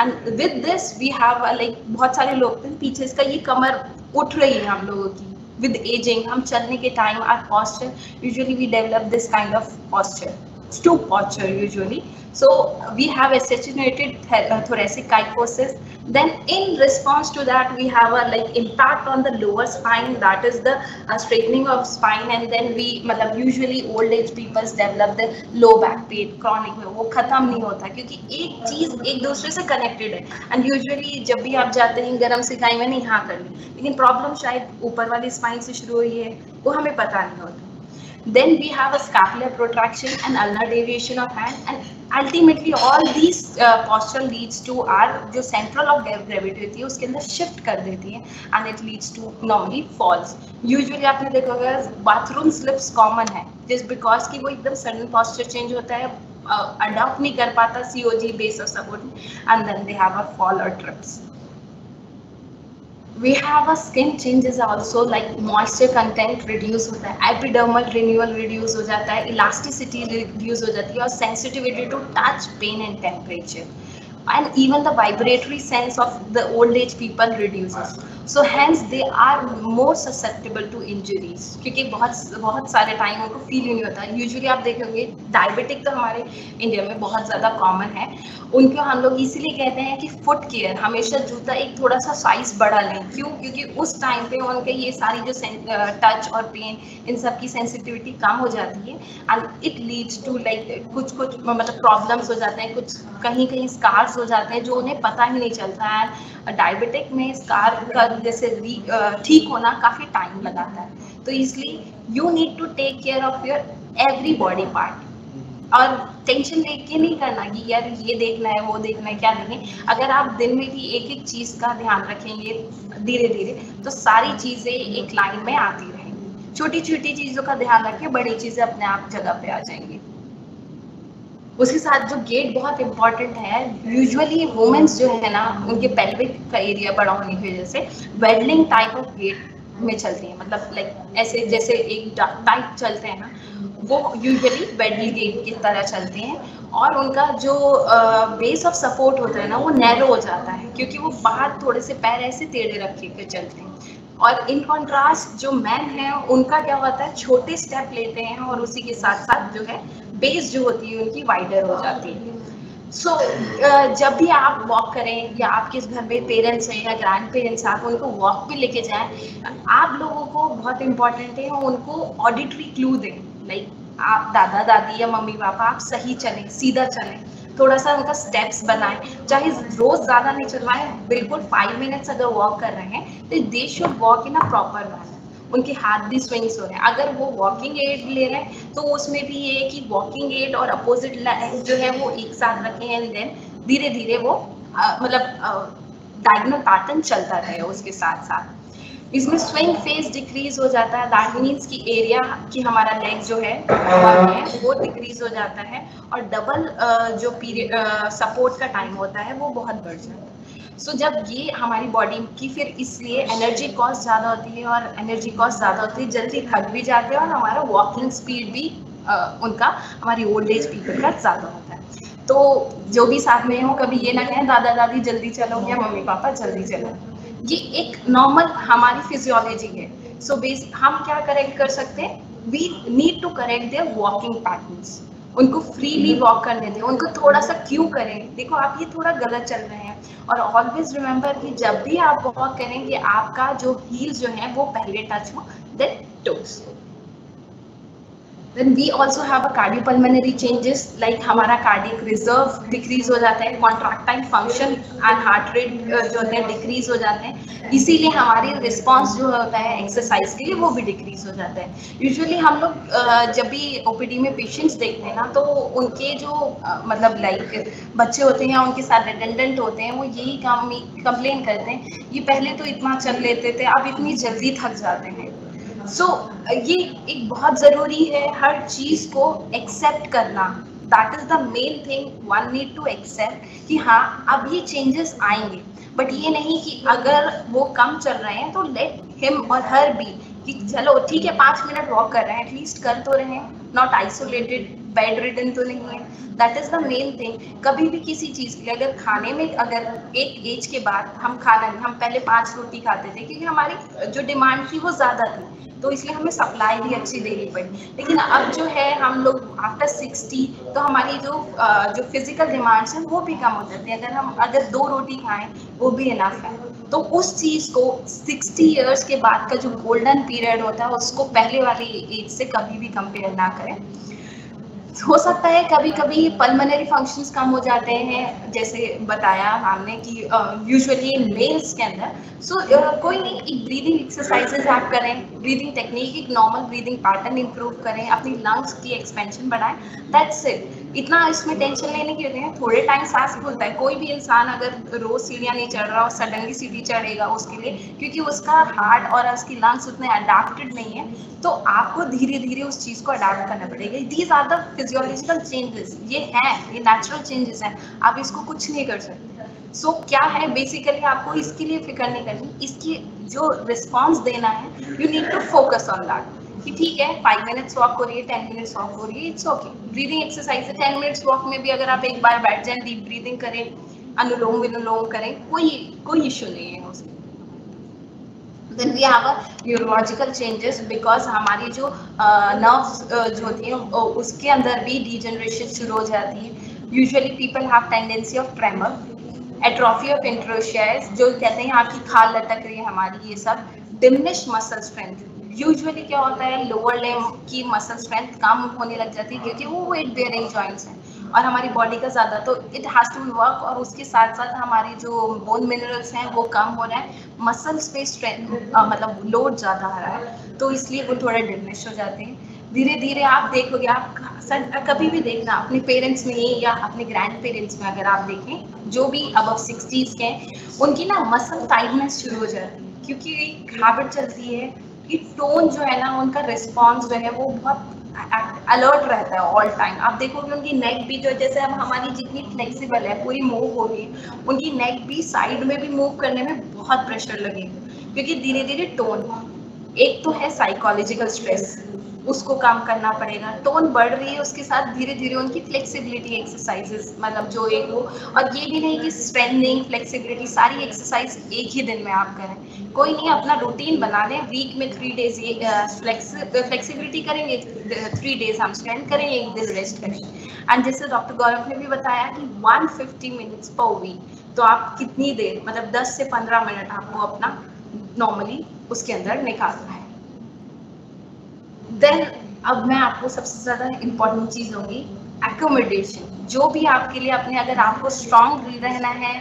And with this we have a, like बहुत सारे लोग थे पीछे इसका ये कमर उठ रही है हम लोगों की. With aging, हम चलने के time our posture usually we develop this kind of posture, stoop posture usually. So we have assassinated thoracic kyphosis. Then in response to that we have a like impact on the lower spine, that is the uh, straightening of spine. And then we matlab usually old age people develop the low back pain chronic में, वो खत्म नहीं होता क्योंकि एक चीज एक दूसरे से connected है. And usually जब भी आप जाते हैं गर्म सिकाई में नहीं हाँ कर ली, लेकिन problem शायद ऊपर वाली spine से शुरू हुई है वो हमें पता नहीं होता. Then we have a scapular protraction and ulnar deviation of hand, and ultimately all these uh, posture leads to our जो central of gravity होती है उसके अंदर shift कर देती है, and it leads to normally falls. Usually आपने देखा होगा bathroom slips common है, just because कि वो एकदम sudden posture change होता है, adopt uh, नहीं कर पाता C O G base of support, and then they have a fall or trips. We have a skin changes also, like moisture content reduce होता है, epidermal renewal reduce हो जाता है, elasticity reduce हो जाती है, और sensitivity to touch, pain and temperature, and even the vibratory sense of the old age people reduces. So hence they are more susceptible to injuries, क्योंकि बहुत बहुत सारे टाइम उनको फील ही नहीं होता. यूजुअली आप देखोगे डायबिटिक तो हमारे इंडिया में बहुत ज़्यादा कॉमन है, उनको हम लोग इसीलिए कहते हैं कि फुट केयर, हमेशा जूता एक थोड़ा सा साइज बड़ा लें. क्यों? क्योंकि उस टाइम पे उनके ये सारी जो टच और पेन इन सब की सेंसिटिविटी कम हो जाती है, and it leads to like कुछ कुछ मतलब प्रॉब्लम्स हो जाते हैं, कुछ कहीं कहीं स्कार्स हो जाते हैं जो उन्हें पता ही नहीं चलता है. डायबिटिक में स्कार का जैसे ठीक होना काफी टाइम लगाता है, तो इसलिए you need to take care of your every body part. और टेंशन लेके नहीं करना कि यार ये देखना है वो देखना है क्या नहीं, अगर आप दिन में भी एक एक चीज का ध्यान रखेंगे धीरे धीरे तो सारी चीजें एक लाइन में आती रहेंगी. छोटी छोटी चीजों का ध्यान रखिए, बड़ी चीजें अपने आप जगह पे आ जाएंगी. उसके साथ जो गेट बहुत इंपॉर्टेंट है, यूजुअली वुमेन्स जो है ना उनके पेल्विक का एरिया बड़ा होने की वजह से वेडलिंग टाइप ऑफ गेट में चलती है, मतलब लाइक ऐसे जैसे एक टाइप चलते हैं ना वो यूजुअली वेडलिंग गेट की तरह चलते हैं, और उनका जो बेस ऑफ सपोर्ट होता है ना वो नैरो हो जाता है क्योंकि वो बाहर थोड़े से पैर ऐसे टेढ़े रख के चलते हैं. और इन कॉन्ट्रास्ट जो मैन है उनका क्या होता है, छोटे स्टेप लेते हैं और उसी के साथ साथ जो है बेस जो होती है उनकी वाइडर हो जाती है. सो so, uh, जब भी आप वॉक करें या आपके घर में पेरेंट्स हैं या ग्रैंड पेरेंट्स, आप उनको वॉक पे लेके जाएं. आप लोगों को बहुत इम्पॉर्टेंट है उनको ऑडिटरी क्लू दें, लाइक आप दादा दादी या मम्मी पापा आप सही चलें, सीधा चलें, थोड़ा सा उनका स्टेप्स बनाएं, चाहे रोज ज़्यादा नहीं चलवाएं, बिल्कुल फाइव मिनट्स अगर वॉक कर रहे हैं तो they should walk in a proper manner. उनके हाथ भी स्विंग्स हो रहे हैं, अगर वो वॉकिंग एड ले रहे हैं तो उसमें भी ये है कि वॉकिंग एड और अपोजिट जो है वो एक साथ रखें, एंड देन धीरे धीरे वो मतलब डायगोनल पैटर्न चलता रहे उसके साथ साथ. इसमें स्विंग फेस डिक्रीज हो जाता है, दैट मीन्स की एरिया की हमारा लेग जो है वो डिक्रीज हो जाता है, और डबल जो पीरियड सपोर्ट का टाइम होता है वो बहुत बढ़ जाता है. सो so, जब ये हमारी बॉडी की फिर इसलिए एनर्जी कॉस्ट ज़्यादा होती है और एनर्जी कॉस्ट ज़्यादा होती है, जल्दी थक भी जाते हैं और हमारा वॉकिंग स्पीड भी आ, उनका हमारी ओल्ड एज पीपल का ज़्यादा होता है। तो जो भी साथ में हो कभी ये ना कहें दादा दादी जल्दी चलो या मम्मी पापा जल्दी चलो, ये एक नॉर्मल हमारी फिजियोलॉजी है। सो so, बेस हम क्या करेक्ट कर सकते हैं, we need to correct their walking patterns, उनको फ्रीली वॉक करने दें, उनको थोड़ा सा क्यों करें, देखो आप ये थोड़ा गलत चल रहे हैं। और ऑलवेज रिमेंबर कि जब भी आप वॉक करें कि आपका जो हील्स जो है वो पहले टच हो then toes. Then we also have a cardiopulmonary changes, like हमारा कार्डिक रिजर्व डिक्रीज हो जाता है, contractile function and heart rate जो है डिक्रीज हो जाते हैं, इसीलिए हमारी रिस्पॉन्स जो होता है एक्सरसाइज के लिए वो भी डिक्रीज हो जाता है। यूजुअली हम लोग जब भी ओपीडी में पेशेंट्स देखते हैं ना तो उनके जो मतलब लाइक बच्चे होते हैं या उनके साथ अटेंडेंट होते हैं वो यही काम कंप्लेन करते हैं, ये पहले तो इतना चल लेते थे अब इतनी जल्दी थक जाते हैं। सो so, ये एक बहुत ज़रूरी है हर चीज़ को एक्सेप्ट करना, that is the main thing one need to accept कि हाँ अब ये चेंजेस आएंगे, बट ये नहीं कि अगर वो कम चल रहे हैं तो लेट हिम और हर बी कि चलो ठीक है पाँच मिनट वॉक कर रहे हैं एटलीस्ट कर तो रहे हैं, नॉट आइसोलेटेड बेड रिडन तो नहीं है, that is the main thing. कभी भी किसी चीज़ के लिए अगर खाने में अगर एक एज के बाद हम खाना हम पहले पाँच रोटी खाते थे क्योंकि हमारी जो डिमांड थी वो ज़्यादा थी तो इसलिए हमें सप्लाई भी अच्छी देनी पड़ी, लेकिन अब जो है हम लोग आफ्टर सिक्सटी तो हमारी जो जो फिजिकल डिमांड्स हैं वो भी कम हो जाती है, अगर हम अगर दो रोटी खाएं वो भी इनफ है। तो उस चीज़ को सिक्सटी इयर्स के बाद का जो गोल्डन पीरियड होता है उसको पहले वाली एज से कभी भी कंपेयर ना करें। हो सकता है कभी कभी पल्मोनरी फंक्शंस कम हो जाते हैं जैसे बताया हमने कि यूजुअली मेल्स के अंदर, सो कोई नहीं एक ब्रीदिंग एक्सरसाइजेज आप करें, ब्रीदिंग टेक्निक एक नॉर्मल ब्रीदिंग पैटर्न इंप्रूव करें, अपनी लंग्स की एक्सपेंशन बढ़ाएं, दैट्स इट। इतना इसमें टेंशन लेने की होती है, थोड़े टाइम सांस फूलता है, कोई भी इंसान अगर रोज़ सीढ़ियाँ नहीं चढ़ रहा और सडनली सीढ़ी चढ़ेगा उसके लिए क्योंकि उसका हार्ट और उसकी लंग्स उतने अडाप्टेड नहीं है, तो आपको धीरे धीरे उस चीज़ को अडाप्ट करना पड़ेगा। These are the physiological changes, ये हैं, ये नेचुरल चेंजेस हैं, आप इसको कुछ नहीं कर सकते। सो so, क्या है बेसिकली आपको इसके लिए फिक्र नहीं करनी, इसकी जो रिस्पॉन्स देना है you need to focus on that कि ठीक है फाइव मिनट्स वॉक हो रही है, टेन मिनट्स वॉक हो रही है, इट्स ओके। ब्रीदिंग एक्सरसाइज है, टेन मिनट्स वॉक में भी अगर आप एक बार बैठ जाए डीप ब्रीदिंग करें, अनुलोम विलोम करें, कोई कोई इश्यू नहीं है उसमें। Then we have neurological changes because हमारी जो नर्व्स uh, uh, जो होती हैं uh, उसके अंदर भी डीजनरेशन शुरू हो जाती है। Usually people have tendency of tremor, atrophy of interossei जो कहते हैं आपकी खाल लटक रही है हमारी, ये सब डिमिनिश मसल स्ट्रेंथ। यूजुअली क्या होता है लोअर लेम की मसल स्ट्रेंथ कम होने लग जाती है क्योंकि वो वेट बेयरिंग जॉइंट्स हैं और हमारी बॉडी का ज़्यादा तो इट हैज़ टू वर्क, और उसके साथ साथ हमारे जो बोन मिनरल्स हैं वो कम हो रहे हैं, मसल्स पे स्ट्रेंथ मतलब लोड ज़्यादा आ रहा है तो इसलिए वो थोड़ा डिमिनिश हो जाते हैं। धीरे धीरे आप देखोगे, आप कभी भी देखना अपने पेरेंट्स में या अपने ग्रैंड पेरेंट्स में अगर आप देखें जो भी अबव सिक्सटीज़ के हैं उनकी ना मसल टाइटनेस शुरू हो जाती है क्योंकि घबराहट चलती है कि टोन जो है ना उनका रिस्पॉन्स जो है वो बहुत अलर्ट रहता है ऑल टाइम। आप देखोगे उनकी नेक भी जो जैसे अब हमारी जितनी फ्लेक्सिबल है पूरी मूव होगी, उनकी नेक भी साइड में भी मूव करने में बहुत प्रेशर लगेगा क्योंकि धीरे धीरे टोन, एक तो है साइकोलॉजिकल स्ट्रेस उसको कम करना पड़ेगा, टोन बढ़ रही है उसके साथ धीरे धीरे उनकी फ्लेक्सिबिलिटी एक्सरसाइजेस मतलब जो एक वो, और ये भी नहीं कि स्ट्रेंथनिंग फ्लेक्सिबिलिटी सारी एक्सरसाइज एक ही दिन में आप करें, कोई नहीं अपना रूटीन बना लें, वीक में थ्री डेज ये फ्लेक्सिबिलिटी करेंगे, थ्री डेज हम स्ट्रेंथ करेंगे, एक दिन रेस्ट करेंगे। एंड जैसे डॉक्टर गौरव ने भी बताया कि one fifty minutes per week, तो आप कितनी देर मतलब दस से पंद्रह मिनट आपको अपना नॉर्मली उसके अंदर निकालना है। देन अब मैं आपको सबसे ज़्यादा इम्पॉर्टेंट चीज़ होगी एकोमोडेशन, जो भी आपके लिए अपने अगर आपको स्ट्रॉन्ग रहना है,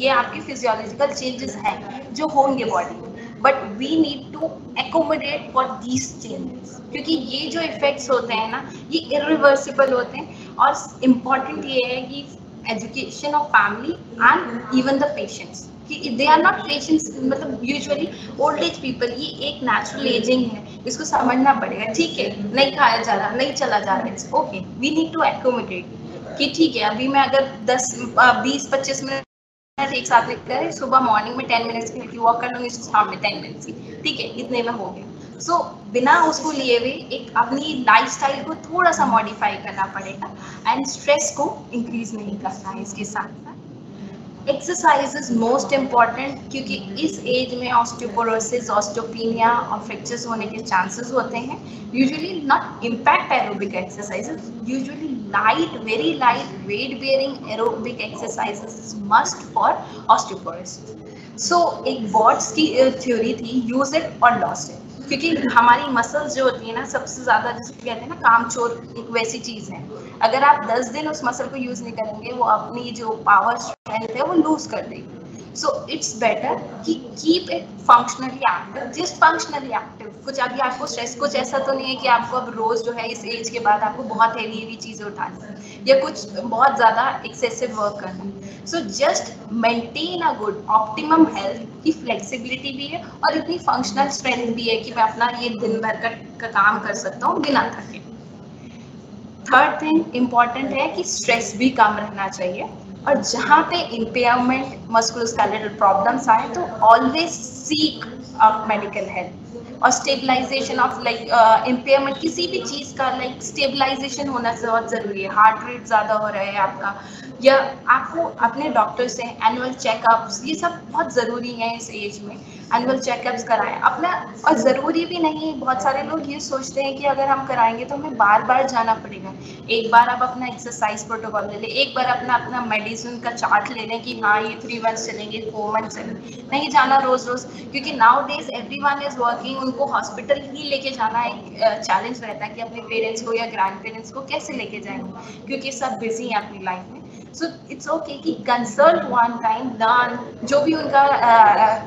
ये आपके फिजियोलॉजिकल चेंजेस हैं जो होंगे बॉडी में, but we need to accommodate for these changes क्योंकि ये जो इफेक्ट्स होते हैं ना ये इरिवर्सिबल होते हैं। और इम्पॉर्टेंट ये है कि education of family and even the patients कि दे आर नॉट पेशेंट्स मतलब यूजुअली ओल्ड एज पीपल, ये एक नेचुरल एजिंग है, इसको समझना पड़ेगा। ठीक है नहीं खाया जा रहा, नहीं चला जा रहा, it's okay, we need to accommodate कि ठीक है अभी मैं अगर दस बीस पच्चीस मिनट एक साथ लिखते हैं, सुबह मॉर्निंग में टेन मिनट्स की हल्की वॉक कर लूंगी, शाम में टेन मिनट्स की, ठीक है, इतने में हो गया। सो so, बिना उसको लिए हुए एक अपनी लाइफस्टाइल को थोड़ा सा मॉडिफाई करना पड़ेगा एंड स्ट्रेस को इंक्रीज नहीं करना है। इसके साथ साथ एक्सरसाइज इज मोस्ट इम्पॉर्टेंट, क्योंकि इस एज में ऑस्टियोपोरोसिस, ऑस्टियोपीनिया और फ्रैक्चर्स होने के चांसेस होते हैं। Usually not impact aerobic exercises, usually light, very light weight bearing aerobic exercises is must for osteoporosis. So एक Watts की theory थी, use it or lose it, क्योंकि हमारी मसल्स जो होती है ना सबसे ज्यादा, जिसको कहते हैं ना कामचोर, एक वैसी चीज है। अगर आप दस दिन उस मसल को यूज नहीं करेंगे वो अपनी जो पावर स्ट्रेंथ है वो लूज कर देगी। सो इट्स बेटर कि keep it functionally active, just functionally active. कुछ अभी आपको स्ट्रेस, कुछ ऐसा तो नहीं है कि आपको अब रोज जो है इस एज के बाद आपको बहुत हैवी हैवी चीजें उठानी या कुछ बहुत ज्यादा एक्सेसिव वर्क करना। So just maintain a good optimum health की फ्लेक्सिबिलिटी भी है और इतनी फंक्शनल स्ट्रेंथ भी है कि मैं अपना ये दिन भर का, का काम कर सकता हूँ बिना थके। थर्ड थिंग इम्पॉर्टेंट है कि स्ट्रेस भी कम रहना चाहिए, और जहाँ पे इम्पेयरमेंट, मस्कुलोस्केलेटल प्रॉब्लम्स आए तो ऑलवेज सीक मेडिकल हेल्प। और स्टेबलाइजेशन ऑफ लाइक इम्पेयरमेंट, किसी भी चीज़ का लाइक स्टेबलाइजेशन होना बहुत ज़रूरी है। हार्ट रेट ज़्यादा हो रहा है आपका, या आपको अपने डॉक्टर से एनुअल चेकअप्स, ये सब बहुत ज़रूरी है इस एज में। एनुअल चेकअप्स कराएं अपना, और ज़रूरी भी नहीं, बहुत सारे लोग ये सोचते हैं कि अगर हम कराएंगे तो हमें बार बार जाना पड़ेगा। एक बार आप अपना एक्सरसाइज प्रोटोकॉल ले लें, एक बार अपना अपना मेडिसिन का चार्ट ले लें कि हाँ ये थ्री मंथ्स चलेंगे, फोर मंथ्स चलेंगे, नहीं जाना रोज़ रोज़, क्योंकि now days everyone is working, उनको हॉस्पिटल ही लेके जाना एक चैलेंज रहता है कि अपने पेरेंट्स को या ग्रैंड पेरेंट्स को कैसे लेके जाएंगे, क्योंकि सब बिजी हैं अपनी लाइफ में। सो इट्स ओके कि कंसल्ट वन टाइम डन, जो भी उनका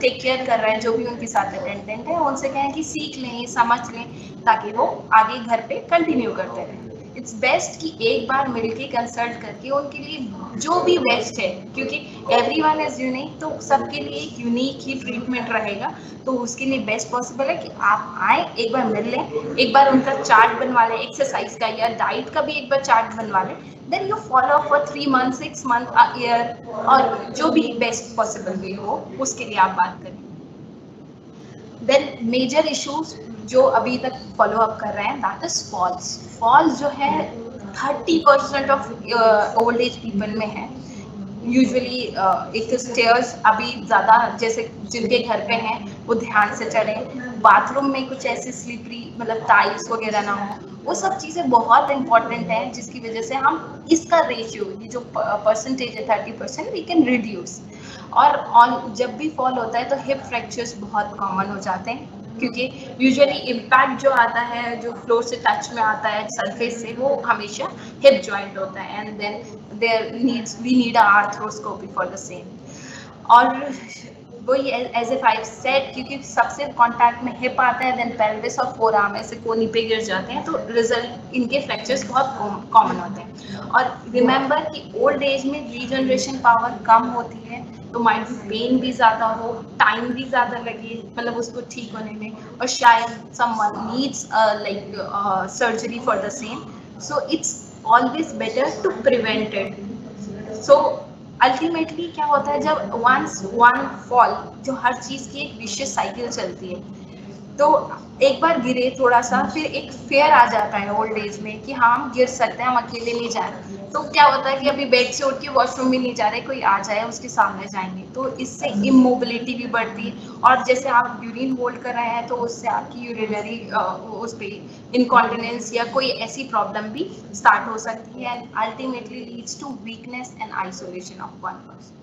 टेक केयर कर रहा है, जो भी उनके साथ अटेंडेंट है, उनसे कहें कि सीख लें, समझ लें, ताकि वो आगे घर पे कंटिन्यू करते रहें। इट्स बेस्ट कि एक बार मिलके कंसल्ट करके उनके लिए जो भी बेस्ट है, क्योंकि एवरी वन इज़ यूनिक, तो सबके लिए एक यूनिक ही ट्रीटमेंट रहेगा। तो उसके लिए बेस्ट पॉसिबल है कि आप आए, एक बार मिल लें, एक बार उनका चार्ट बनवा लें एक्सरसाइज का या डाइट का भी एक बार चार्ट बनवा लें, then you follow up for three month, six month, a year, और जो भी बेस्ट पॉसिबल वे हो उसके लिए आप बात करें। देन मेजर इश्यूज जो अभी तक फॉलो अप कर रहे हैं, दैट इज फॉल्स। फॉल्स जो है thirty percent of old age people में है। यूजुअली एक तो स्टेयर्स अभी ज़्यादा, जैसे जिनके घर पे हैं वो ध्यान से चलें, बाथरूम में कुछ ऐसे स्लिपरी मतलब टाइल्स वगैरह ना हो, वो सब चीज़ें बहुत इंपॉर्टेंट हैं, जिसकी वजह से हम इसका रेशियो, ये जो परसेंटेज है thirty percent we can reduce. और ऑन जब भी फॉल होता है तो हिप फ्रैक्चर्स बहुत कॉमन हो जाते हैं, क्योंकि यूजुअली इम्पैक्ट जो आता है, जो फ्लोर से टच में आता है सरफेस से, वो हमेशा हिप जॉइंट होता है, and then there needs we need a arthroscopy for the same. और वही एज इफ आई सेड, क्योंकि सबसे कॉन्टैक्ट में हिप आता है, देन पेल्विस और फोर आर्म ऐसे कोनी पे गिर जाते हैं, तो रिजल्ट इनके फ्रैक्चर्स बहुत कॉमन होते हैं। और रिमेंबर कि ओल्ड एज में रीजनरेशन पावर कम होती है, तो माइंड पेन भी ज़्यादा हो, टाइम भी ज़्यादा लगे मतलब उसको ठीक होने में, और शायद someone needs like surgery for the same. So it's always better to prevent it. So ultimately क्या होता है, जब वंस वन फॉल, जो हर चीज़ की एक विशेष साइकिल चलती है, तो एक बार गिरे थोड़ा सा, फिर एक फेयर आ जाता है ओल्ड एज में कि हाँ हम गिर सकते हैं, हम अकेले नहीं जा रहे, तो क्या होता है कि अभी बेड से उठ के वॉशरूम भी नहीं जा रहे, कोई आ जाए उसके सामने जाएंगे, तो इससे इमोबिलिटी भी बढ़ती है। और जैसे आप यूरिन होल्ड कर रहे हैं तो उससे आपकी यूरिनरी उस पर इनकॉन्टिनेंस या कोई ऐसी प्रॉब्लम भी स्टार्ट हो सकती है, and ultimately leads to weakness and isolation of one person.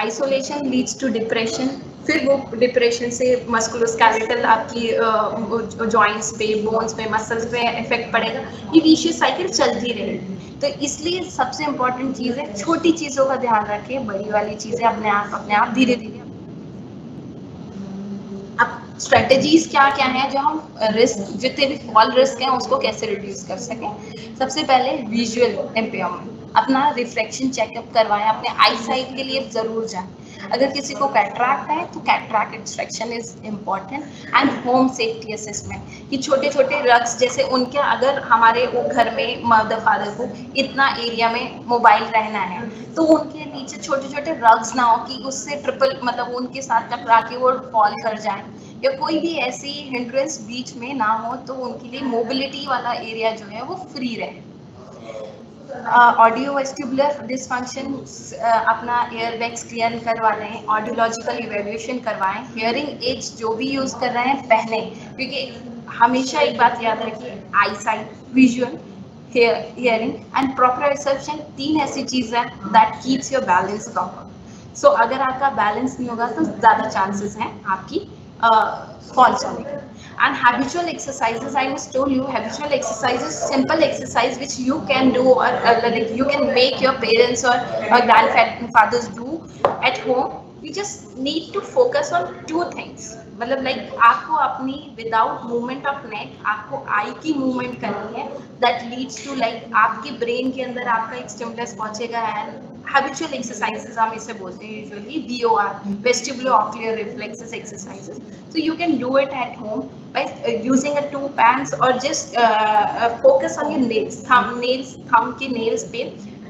Isolation leads to depression, फिर वो डिप्रेशन से मस्कुलोस्केलेटल आपकी जॉइंट्स पे, बोन्स पे, मसल्स पे इफेक्ट पड़ेगा, ये विशियस साइकिल चलती रहेगी। तो इसलिए सबसे इम्पॉर्टेंट चीज़ है, छोटी चीज़ों का ध्यान रखें, बड़ी वाली चीज़ें अपने आप अपने आप धीरे धीरे। अब स्ट्रेटजीज क्या क्या हैं जो हम रिस्क, जितने भी फॉल रिस्क हैं उसको कैसे रिड्यूस कर सकें। सबसे पहले विजुअल इम्पेयरमेंट, अपना रिफ्लेक्शन चेकअप करवाएं, अपने आई साइट के लिए ज़रूर जाएं। अगर किसी को कैटरैक्ट है तो cataract inspection is important and home safety assessment कि छोटे छोटे रग्स जैसे उनके अगर हमारे वो घर में मदर फादर को इतना एरिया में मोबाइल रहना है तो उनके नीचे छोटे छोटे रग्स ना हो कि उससे ट्रिपल मतलब उनके साथ टकरा के वो फॉल कर जाए या कोई भी ऐसी हिंड्रेंस बीच में ना हो तो उनके लिए मोबिलिटी वाला एरिया जो है वो फ्री रहे। ऑडियो वेस्टिबुलर डिसफंक्शन अपना एयर बैग्स क्लियर करवा लें, ऑडियोलॉजिकल इवेल्यूशन करवाएं, हियरिंग एड्स जो भी यूज़ कर रहे हैं पहने, क्योंकि हमेशा एक बात याद रखिए आई site visual hearing and proper reception तीन ऐसी चीज़ है that keeps your balance proper. सो अगर आपका बैलेंस नहीं होगा तो ज़्यादा चांसेस हैं आपकी फॉल्स होने के। And habitual exercises, I was told you habitual exercises, simple exercise which you can do or uh, like you can make your parents or uh, grandfathers do at home. You just need to focus on two things. मतलब like आपको अपनी without movement of neck, आपको eye की movement करनी है. That leads to like आपकी brain के अंदर आपका एक stimulus पहुँचेगा and habitual exercises हम इसे बोलते हैं usually V O R, vestibulo-ocular reflexes exercises. So you can do it at home by using a two pants or just uh, uh, focus on your nails, thumb nails, thumb के nails पे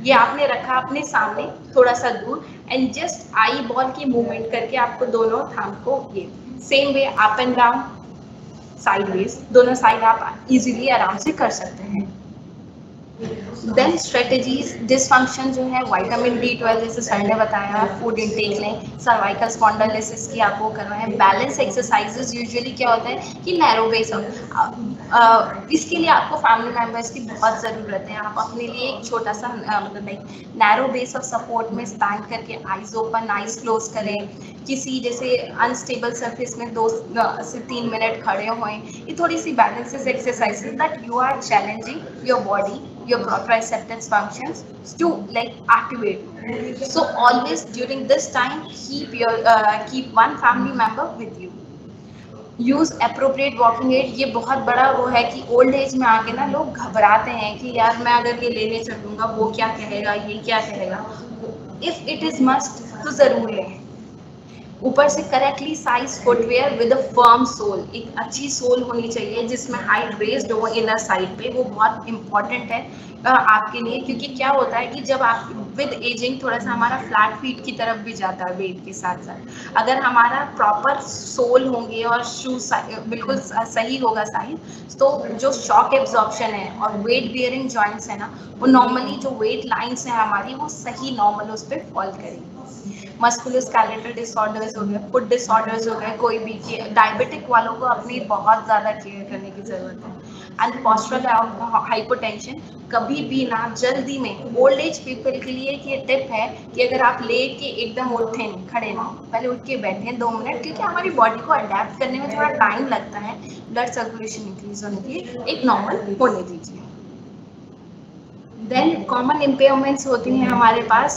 ये आपने रखा अपने सामने थोड़ा सा दूर and just eye ball की movement करके आपको दोनों thumb को ये same way up and down, sideways दोनों side आप easily आराम से कर सकते हैं। देन स्ट्रेटेजीज डिसफंक्शन जो है विटामिन डी ट्वेल्व जैसे सर ने बताया, फूड इनटेक लें, सर्वाइकल स्पॉन्डाइलिसिस की आपको करना है। बैलेंस एक्सरसाइजेज यूजुअली क्या होता है कि नैरो बेस हो, इसके लिए आपको फैमिली मेम्बर्स की बहुत ज़रूरत है। आप अपने लिए एक छोटा सा मतलब like narrow base of support में स्टैंड करके आइज ओपन आइज क्लोज करें, किसी जैसे अनस्टेबल सरफेस में दो से तीन मिनट खड़े होएं, ये थोड़ी सी balances exercises that you are challenging your body, your proprioceptive functions to like activate. So always during this time keep your uh, keep one family member with you. Use appropriate walking aid. ये बहुत बड़ा वो है कि old age में आके ना लोग घबराते हैं कि यार मैं अगर ये लेने चलूँगा वो क्या कहेगा, ये क्या कहेगा। If it is must तो ज़रूर लें। ऊपर से correctly size footwear with a firm sole, एक अच्छी सोल होनी चाहिए जिसमें हाइट रेज्ड हो इनर साइड पे, वो बहुत इम्पॉर्टेंट है आपके लिए। क्योंकि क्या होता है कि जब आप विद एजिंग थोड़ा सा हमारा फ्लैट फीट की तरफ भी जाता है वेट के साथ साथ, अगर हमारा प्रॉपर सोल होंगे और शू बिल्कुल सही होगा साइज तो जो शॉक एब्जॉर्प्शन है और वेट बियरिंग जॉइंट्स है ना वो नॉर्मली जो वेट लाइन्स हैं हमारी वो सही नॉर्मल उस पर फॉल करेंगी। मस्कुलोस्केलेटल डिसऑर्डर्स हो गए, फूड डिसऑर्डर्स हो गए, कोई भी डायबिटिक वालों को अपनी बहुत ज़्यादा केयर करने की ज़रूरत है। एंड पोस्टरल हाइपोटेंशन कभी भी ना जल्दी में, ओल्ड एज पीपल के लिए ये टिप है कि अगर आप लेट के एकदम उठे नहीं, खड़े ना, पहले उठ के बैठे दो मिनट, क्योंकि हमारी बॉडी को अडेप्ट करने में थोड़ा टाइम लगता है। ब्लड सर्कुलेशन इंक्रीज होने के लिए एक नॉर्मल होने दीजिए। देन कॉमन इम्पेयरमेंट्स होती हैं हमारे पास,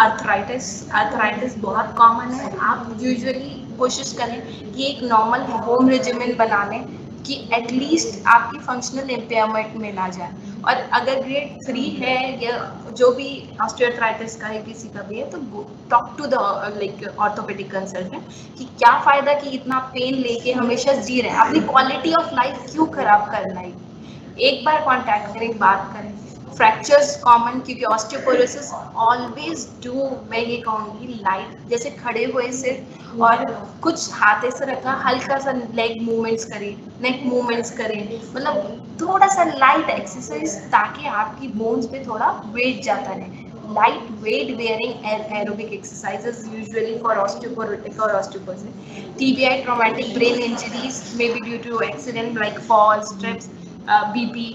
आर्थराइटिस, आर्थराइटिस बहुत कॉमन है। आप यूजुअली कोशिश करें कि एक नॉर्मल होम रिजिमेंट बना लें कि एटलीस्ट आपकी फंक्शनल इम्पेयरमेंट में ना जाए। और अगर ग्रेड थ्री है या जो भी ऑस्टियोआर्थराइटिस का है किसी का भी है तो talk to the like orthopaedic consultant कि क्या फ़ायदा कि इतना पेन लेके हमेशा जी रहे हैं, अपनी क्वालिटी ऑफ लाइफ क्यों खराब करना है। एक बार कॉन्टैक्ट करें, बात करें। फ्रैक्चर्स कॉमन क्योंकि ऑस्टियोपोरोसिस ऑलवेज डू, मैं ये कहूँगी लाइट जैसे खड़े हुए सिर्फ और कुछ हाथ ऐसे रखा, हल्का सा लेग मूवमेंट्स करें, नेक मूवमेंट्स करें, मतलब थोड़ा सा लाइट एक्सरसाइज ताकि आपकी बोन्स पे थोड़ा वेट जाता रहे। Light weight wearing aerobic exercises usually for osteoporotic और osteoporosis. TBI traumatic brain injuries may be due to accident like falls, strips, BP,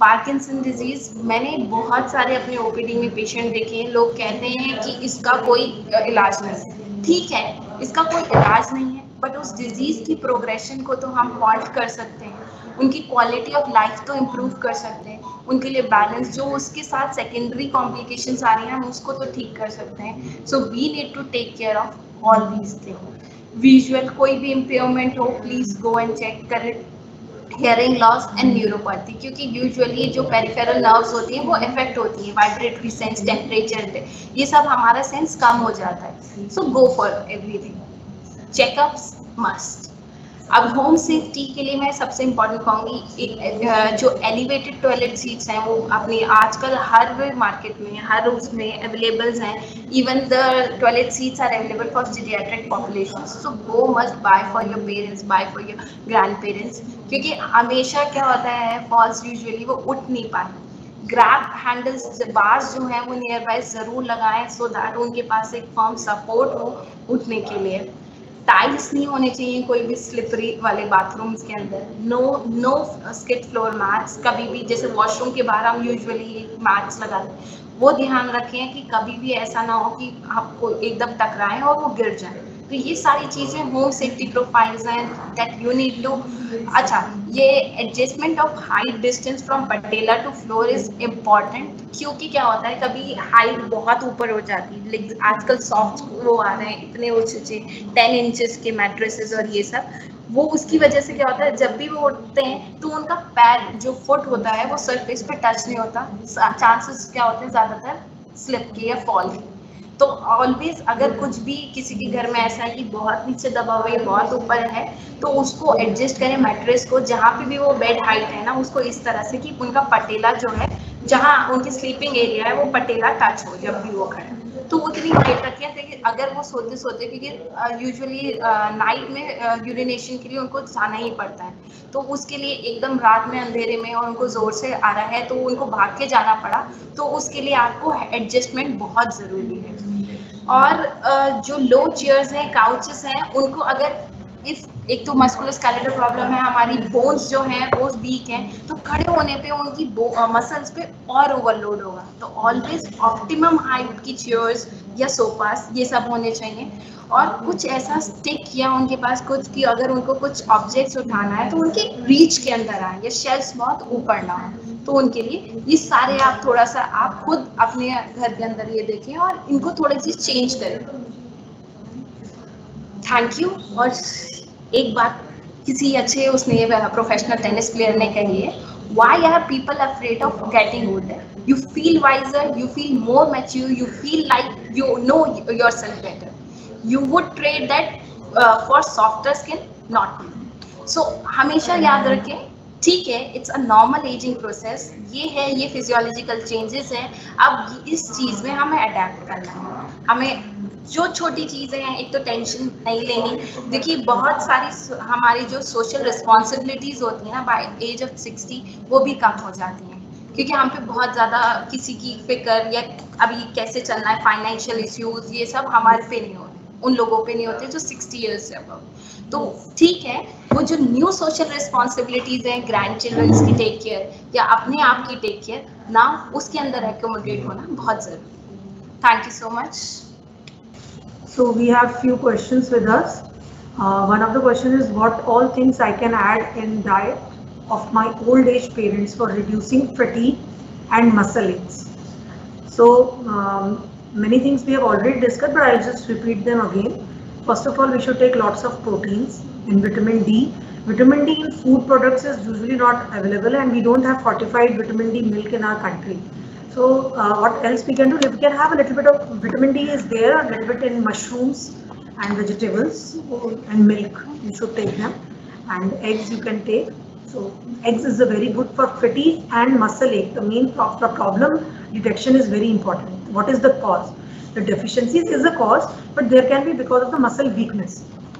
Parkinson disease. मैंने बहुत सारे अपने ओपीडी में पेशेंट देखे हैं, लोग कहते हैं कि इसका कोई इलाज नहीं। ठीक है, इसका कोई इलाज नहीं है, बट उस डिजीज़ की प्रोग्रेशन को तो हम वॉल्ट कर सकते हैं, उनकी क्वालिटी ऑफ लाइफ तो इम्प्रूव कर सकते हैं, उनके लिए बैलेंस जो उसके साथ सेकेंडरी कॉम्प्लिकेशंस आ रही हैं हम उसको तो ठीक कर सकते हैं। So we need to take care of all these thing. Visual कोई भी इम्पेयरमेंट हो प्लीज़ गो एंड चेक कर hearing loss and neuropathy, क्योंकि यूजुअली जो पेरिफेरल नर्व्स होती हैं वो इफेक्ट होती है, वाइब्रेटरी सेंस, टेम्परेचर, ये सब हमारा सेंस कम हो जाता है. So go for everything, checkups must. अब होम सेफ्टी के लिए मैं सबसे इम्पोर्टेंट कहूँगी जो एलिवेटेड टॉयलेट सीट्स हैं वो अपने आजकल हर मार्केट में हर उसमें अवेलेबल हैं. Even the toilet seats are available for geriatric population. So go must buy for your parents, buy for your grandparents, क्योंकि हमेशा क्या होता है फॉल्स यूजुअली वो उठ नहीं पाए. ग्रैब हैंडल्स बार्स जो हैं वो नियर बाय ज़रूर लगाएं सो दैट उनके पास एक फॉर्म सपोर्ट हो उठने के लिए. टाइल्स नहीं होने चाहिए कोई भी स्लिपरी वाले बाथरूम्स के अंदर. No no skid floor mats. कभी भी जैसे वॉशरूम के बाहर हम यूजुअली मैट्स लगाते हैं, वो ध्यान रखें कि कभी भी ऐसा ना हो कि आपको एकदम टकराएं और वो गिर जाए. तो ये सारी चीज़ें होम सेफ्टी प्रोफाइल्स हैं दैट यू नीड टू. अच्छा, ये adjustment of height distance from patella to floor is important, क्योंकि क्या होता है कभी हाइट बहुत ऊपर हो जाती है. लेकिन आजकल सॉफ्ट वो आ रहे हैं इतने ऊंचे ऊंचे टेन इंचेस के मैट्रेसेस और ये सब, वो उसकी वजह से क्या होता है जब भी वो उठते हैं तो उनका पैर जो फुट होता है वो सरफेस पे टच नहीं होता. चांसेस क्या होते हैं ज़्यादातर स्लिप के या फॉल के. तो ऑलवेज अगर कुछ भी किसी के घर में ऐसा है कि बहुत नीचे दबा हुआ है बहुत ऊपर है तो उसको एडजस्ट करें मैट्रेस को, जहाँ पे भी वो बेड हाइट है ना उसको इस तरह से कि उनका पटेला जो है जहाँ उनकी स्लीपिंग एरिया है वो पटेला टच हो जब भी वो खड़े. तो उतनी हाइट रखें अगर वो सोते सोते, क्योंकि यूजुअली नाइट में यूरिनेशन के लिए उनको जाना ही पड़ता है, तो उसके लिए एकदम रात में अंधेरे में और उनको ज़ोर से आ रहा है तो उनको भाग के जाना पड़ा, तो उसके लिए आपको एडजस्टमेंट बहुत ज़रूरी है. और जो लो चेयर्स हैं, काउचेस हैं, उनको अगर इस एक तो मस्कुलोस्केलेटल प्रॉब्लम है, हमारी बोन्स जो हैं वो वीक हैं, तो खड़े होने पे उनकी मसल्स पे और ओवरलोड होगा. तो ऑलवेज ऑप्टिमम हाइट की चेयर्स या सोफास ये सब होने चाहिए. और कुछ ऐसा स्टिक या उनके पास कुछ कि अगर उनको कुछ ऑब्जेक्ट्स उठाना है तो उनके रीच के अंदर आए या शेल्फ्स बहुत ऊपर ना हो, तो उनके लिए ये सारे आप थोड़ा सा आप खुद अपने घर के अंदर ये देखें और इनको थोड़ी सी चेंज करें. Thank you. और एक बात किसी अच्छे उसने प्रोफेशनल टेनिस प्लेयर ने कही है, why are people afraid of getting older? You feel wiser, you feel more mature, you feel like you know yourself better. You would trade that uh, for softer skin, not me. So हमेशा याद रखें, ठीक है, it's a normal aging process. ये है, ये physiological changes हैं. अब इस चीज़ में हमें adapt करना है. हमें जो छोटी चीज़ें हैं, एक तो टेंशन नहीं लेनी. देखिए बहुत सारी हमारी जो सोशल रिस्पॉन्सिबिलिटीज़ होती हैं ना बाय एज ऑफ सिक्सटी वो भी कम हो जाती हैं, क्योंकि हम पे बहुत ज़्यादा किसी की फिक्र या अभी कैसे चलना है, फाइनेंशियल इश्यूज़, ये सब हमारे पे नहीं होते, उन लोगों पे नहीं होते जो सिक्सटी इयर्स से अब. तो ठीक है, वो जो न्यू सोशल रिस्पॉन्सिबिलिटीज हैं, ग्रैंड चिल्ड्रंस की टेक केयर या अपने आप की टेक केयर ना, उसके अंदर एकोमोडेट होना बहुत जरूरी. Thank you so much. So we have few questions with us. One of the question is what all things I can add in diet of my old age parents for reducing fatigue and muscle ache. So many things we have already discussed, but I'll just repeat them again. First of all, we should take lots of proteins and vitamin D. Vitamin D in food products is usually not available, and we don't have fortified vitamin D milk in our country. So uh, what else we can do? We can have a little bit of vitamin D is there, a little bit in mushrooms and vegetables and milk. You should take them, and eggs you can take. So eggs is a very good for fatigue and muscle ache. The main problem detection is very important. What is the cause? The deficiencies is the cause, but there can be because of the muscle weakness,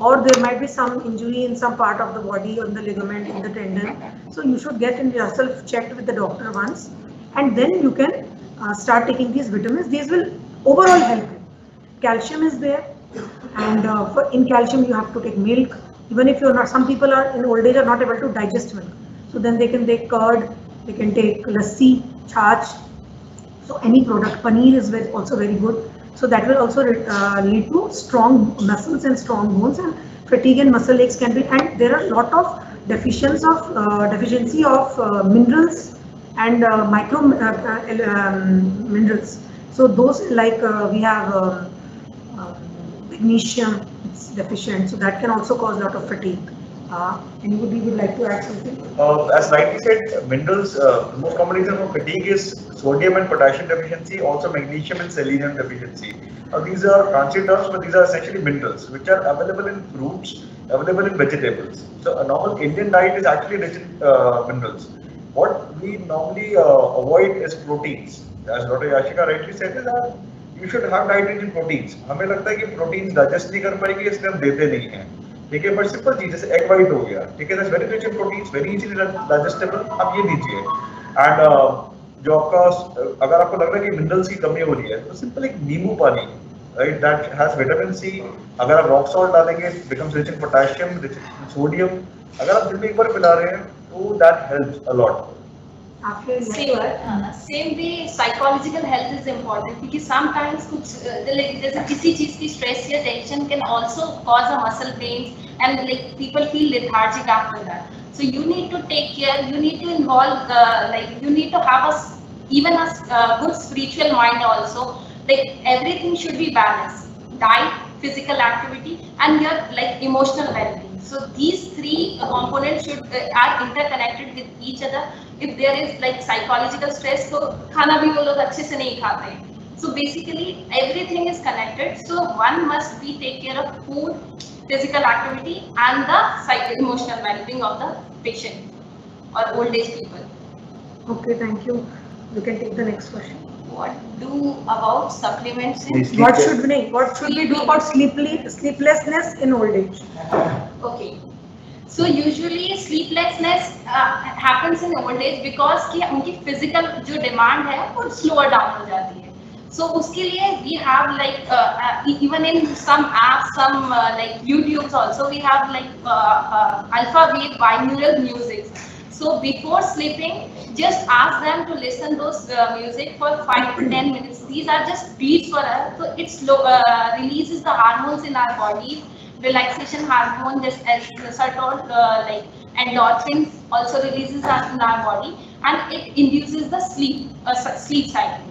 or there might be some injury in some part of the body, on the ligament, in the tendon. So you should get yourself checked with the doctor once, and then you can uh, start taking these vitamins. These will overall help you. Calcium is there, and uh, for in calcium you have to take milk. Even if you're not, some people are in old age are not able to digest milk, so then they can take curd, they can take lassi, chaach. So any product, paneer is very, also very good. So that will also uh, lead to strong muscles and strong bones, and fatigue and muscle aches can be. And there are a lot of deficiencies of uh, deficiency of uh, minerals and uh, micro uh, um, minerals. So those like uh, we have uh, uh, magnesium, it's deficient, so that can also cause a lot of fatigue. Uh, anybody would like to add something? Uh, as rightly said, minerals, uh, most common reason for fatigue is sodium and potassium deficiency, also magnesium and selenium deficiency. Uh, these are fancy terms, but these are essentially minerals which are available in fruits, available in vegetables. So a normal Indian diet is actually rich in uh, minerals. What we normally uh, avoid is proteins. As Doctor Yashica rightly said, is that you should have diet rich in proteins. हमें लगता है कि proteins digest नहीं कर पाएंगे, इसलिए हम देते नहीं हैं. ठीक है, बट सिंपल चीज जैसे एग वाइट हो गया, ठीक है, that's very rich in proteins, very easily digestible, आप ये दीजिए. एंड जो आपका, अगर आपको लग रहा है कि मिनरल्स की कमी हो रही है, तो सिंपल एक नींबू पानी, right, that has vitamin C. अगर आप रॉक सॉल्ट डालेंगे, becomes rich in potassium, rich in sodium. अगर आप दिन में एक बार मिला रहे हैं तो that helps a lot. Same way psychological health is important, क्योंकि समटाइम्स कुछ लाइक जैसे किसी चीज की स्ट्रेस या tension can also cause a muscle pains and like people feel lethargic after that. So you need to take care, you need to involve uh, like you need to have a even a uh, good spiritual mind also. Like everything should be balanced: diet, physical activity and your like emotional well-being. So these three uh, components should uh, are interconnected with each other. If there is like psychological stress, so khana bhi wo log acche se nahi khate hain. So basically everything is connected, so one must be take care of food, physical activity and the psycho emotional well-being of the patient or old age people. Okay, thank you. We can take the next question. What do about supplements in sleep? What should we what should we do about sleepless sleeplessness in old age? Okay. So usually sleeplessness uh, happens in old age because ki unki physical jo demand hai wo slower down ho jati hai. So उसके लिए we have like uh, even in some apps, some uh, like YouTube also we have like uh, uh, alpha wave binaural music. So before sleeping, just ask them to listen those uh, music for five to ten minutes. These are just beats for us. So it slow uh, releases the hormones in our body, relaxation hormone, just as serotonin, uh, like endorphins also releases us in our body, and it induces the sleep uh, sleep cycle.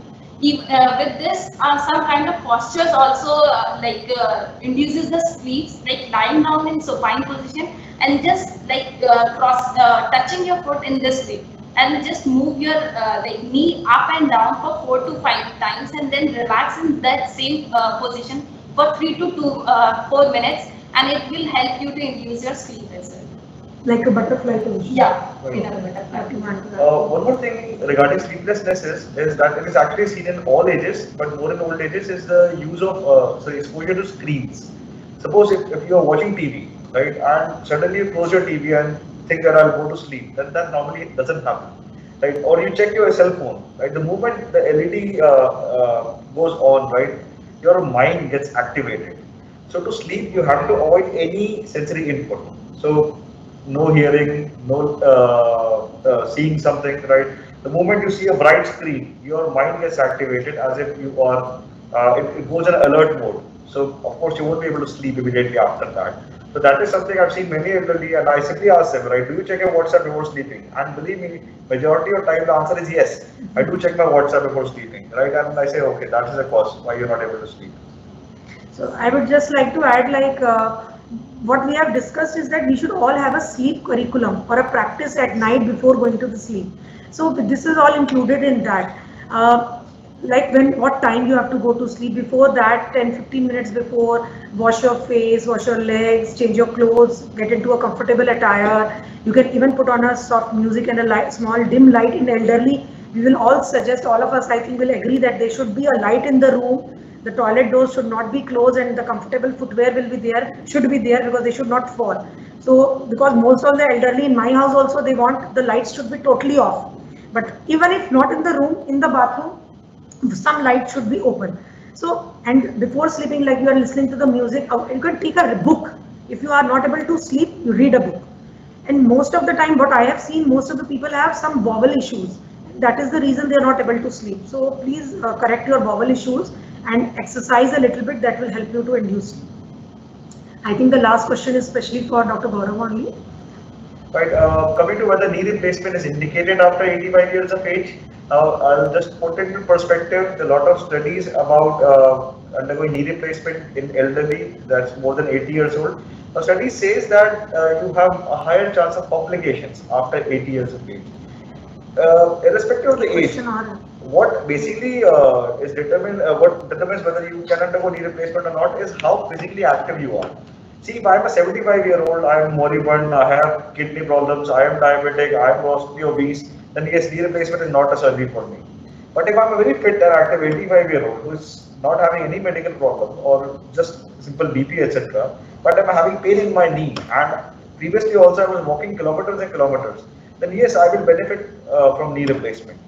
If, uh, with this uh, some kind of postures also uh, like uh, induces the sleep, like lying down in supine position and just like uh, cross uh, touching your foot in this way and just move your uh, like knee up and down for four to five times and then relax in that same uh, position for three to two uh, four minutes and it will help you to induce your sleep as well. Like a butterfly position. Yeah, right. A butterfly position. Uh, one more thing regarding sleeplessness is, is that it is actually seen in all ages, but more in old ages is the use of uh, sorry, exposure to screens. Suppose if, if you are watching T V, right, and suddenly you close your T V and think that I'll go to sleep, then that normally doesn't happen, right? Or you check your cell phone, right? The moment the L E D uh, uh, goes on, right, your mind gets activated. So to sleep, you have to avoid any sensory input. So no hearing, no uh, uh, seeing something, right? The moment you see a bright screen, your mind gets activated as if you are, uh, it, it goes in alert mode. So of course you won't be able to sleep immediately after that. So that is something I've seen many elderly, and I simply ask them, right, do you check your WhatsApp before sleeping? And believe me, majority of time the answer is yes. I do check my WhatsApp before sleeping, right? And I say, okay, that is the cause why you're not able to sleep. So I would just like to add, like, uh, what we have discussed is that we should all have a sleep curriculum or a practice at night before going to the sleep. So this is all included in that. Uh, like when, what time you have to go to sleep, before that ten to fifteen minutes before, wash your face, wash your legs, change your clothes, get into a comfortable attire. You can even put on a soft music and a light, small dim light. In elderly, we will all suggest, all of us I think will agree that there should be a light in the room. The toilet doors should not be closed and the comfortable footwear will be there, should be there, because they should not fall. So because most of the elderly in my house also, they want the lights should be totally off. But even if not in the room, in the bathroom, some light should be open. So, and before sleeping, like you are listening to the music, you can take a book. If you are not able to sleep, you read a book. And most of the time, what I have seen, most of the people have some bowel issues. That is the reason they are not able to sleep. So please uh, correct your bowel issues and exercise a little bit. That will help you to induce sleep. I think the last question is especially for Doctor Gaurav only. Right, uh, coming to whether knee replacement is indicated after eighty-five years of age. Now, I'll just put into perspective a lot of studies about uh, undergoing knee replacement in elderly that's more than eighty years old. A study says that uh, you have a higher chance of complications after eighty years of age. Uh, irrespective of the age, what basically uh, is determined, uh, what determines whether you can undergo knee replacement or not is how physically active you are. See, if I am a seventy-five year old, I am moribund, I have kidney problems, I am diabetic, I am osteogenesis, then yes, knee replacement is not a surgery for me. But if I am a very fit and active eighty-five year old who is not having any medical problem or just simple B P, et cetera, but I am having pain in my knee and previously also I was walking kilometers and kilometers, then yes, I will benefit uh, from knee replacement.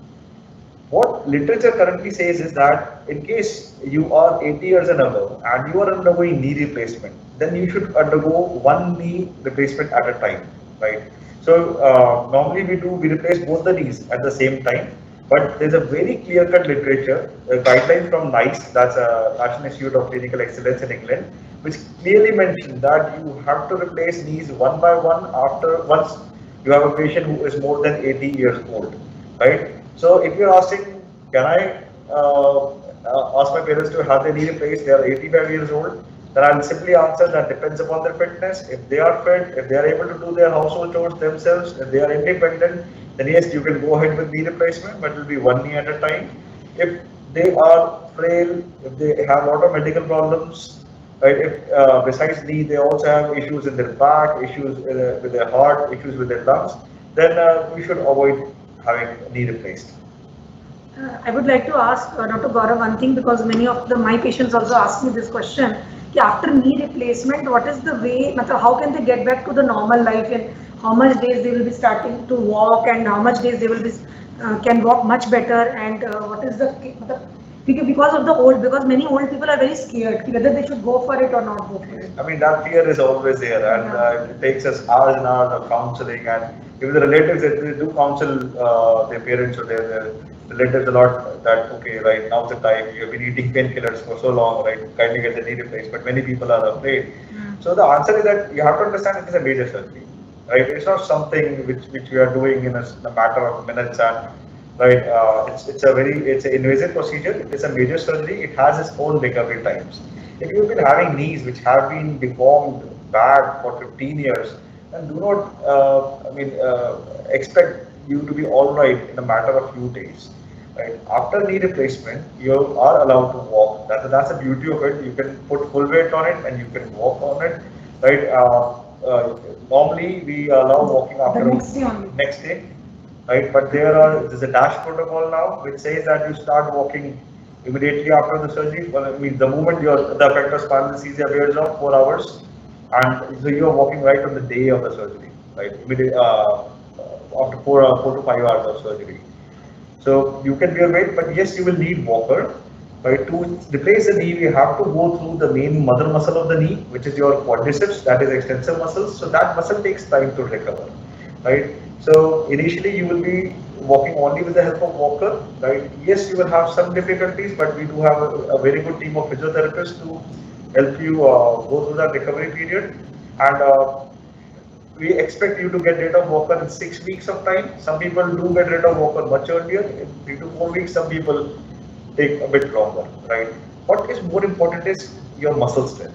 What literature currently says is that in case you are eighty years and above and you are undergoing knee replacement, then you should undergo one knee replacement at a time, right? So uh, normally we do, we replace both the knees at the same time, but there's a very clear-cut literature, a guideline from NICE, that's a National Institute of Clinical Excellence in England, which clearly mentioned that you have to replace knees one by one after once you have a patient who is more than eighty years old, right? So if you're asking, can I uh, uh, ask my parents to have their knee replaced, they are eighty-five years old, then I'll simply answer that depends upon their fitness. If they are fit, if they are able to do their household chores themselves, if they are independent, then yes, you can go ahead with knee replacement, but it will be one knee at a time. If they are frail, if they have a lot of medical problems, right? If uh, besides knee, they also have issues in their back, issues uh, with their heart, issues with their lungs, then uh, we should avoid having knee replaced. Uh, I would like to ask uh, Doctor Gaurav one thing, because many of the, my patients also ask me this question. After knee replacement, what is the way, how can they get back to the normal life, and how much days they will be starting to walk, and how much days they will be uh, can walk much better, and uh, what is the, because of the old, because many old people are very scared whether they should go for it or not go for it. I mean, that fear is always there, and uh, it takes us hours and hours of counseling, and if the relatives, they do counsel uh, their parents or their, their relatives a lot that, okay, right, now's the time, you've been eating painkillers for so long, right, kindly get the knee replaced, but many people are afraid. Yeah. So the answer is that you have to understand it is a major surgery, right? It's not something which, which we are doing in a, in a matter of minutes, and right, uh, it's, it's a very, it's an invasive procedure, it is a major surgery, it has its own recovery times. If you've been having knees which have been deformed bad for fifteen years, then do not, uh, I mean, uh, expect you to be all right in a matter of few days. Right? After knee replacement, you are allowed to walk. That, that's the beauty of it. You can put full weight on it and you can walk on it. Right? Uh, uh, normally, we allow walking after the next day. Only. Next day, right? But there are there's a DASH protocol now which says that you start walking immediately after the surgery. Well, I mean, the moment your the effect of spinal anesthesia wears off, four hours, and so you are walking right on the day of the surgery. Right? Immediately. Uh, after four, uh, four to five hours of surgery. So you can bear weight, but yes, you will need walker. Right? To replace the knee, we have to go through the main mother muscle of the knee, which is your quadriceps, that is extensor muscles. So that muscle takes time to recover. Right? So initially you will be walking only with the help of walker. Right? Yes, you will have some difficulties, but we do have a, a very good team of physiotherapists to help you uh, go through that recovery period. And uh, we expect you to get rid of walker in six weeks of time. Some people do get rid of walker much earlier, in three to four weeks, some people take a bit longer, right? What is more important is your muscle strength.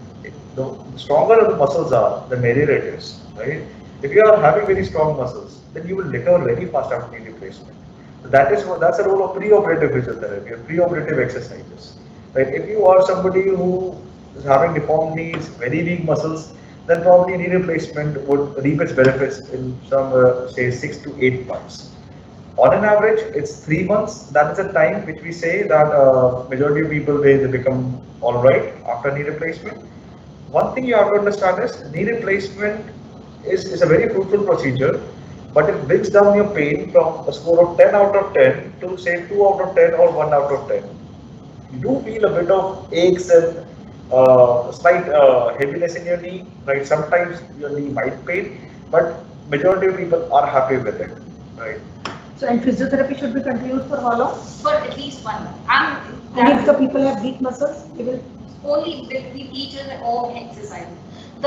The stronger the muscles are, the merrier it is, right? If you are having very strong muscles, then you will recover very fast after knee replacement. So that is what, that's the role of pre-operative physiotherapy or pre-operative exercises, right? If you are somebody who is having deformed knees, very weak muscles, then probably knee replacement would reap its benefits in some, uh, say, six to eight months. On an average, it's three months. That is the time which we say that uh, majority of people, they, they become all right after knee replacement. One thing you have to understand is knee replacement is, is a very fruitful procedure, but it brings down your pain from a score of ten out of ten to say two out of ten or one out of ten. You do feel a bit of aches and Uh, slight uh, heaviness in your knee, right? Sometimes your knee might pain, but majority of people are happy with it, right? So, and physiotherapy should be continued for how long? For at least one month. And, and if the people have weak muscles, they will only with the teachers and all exercise.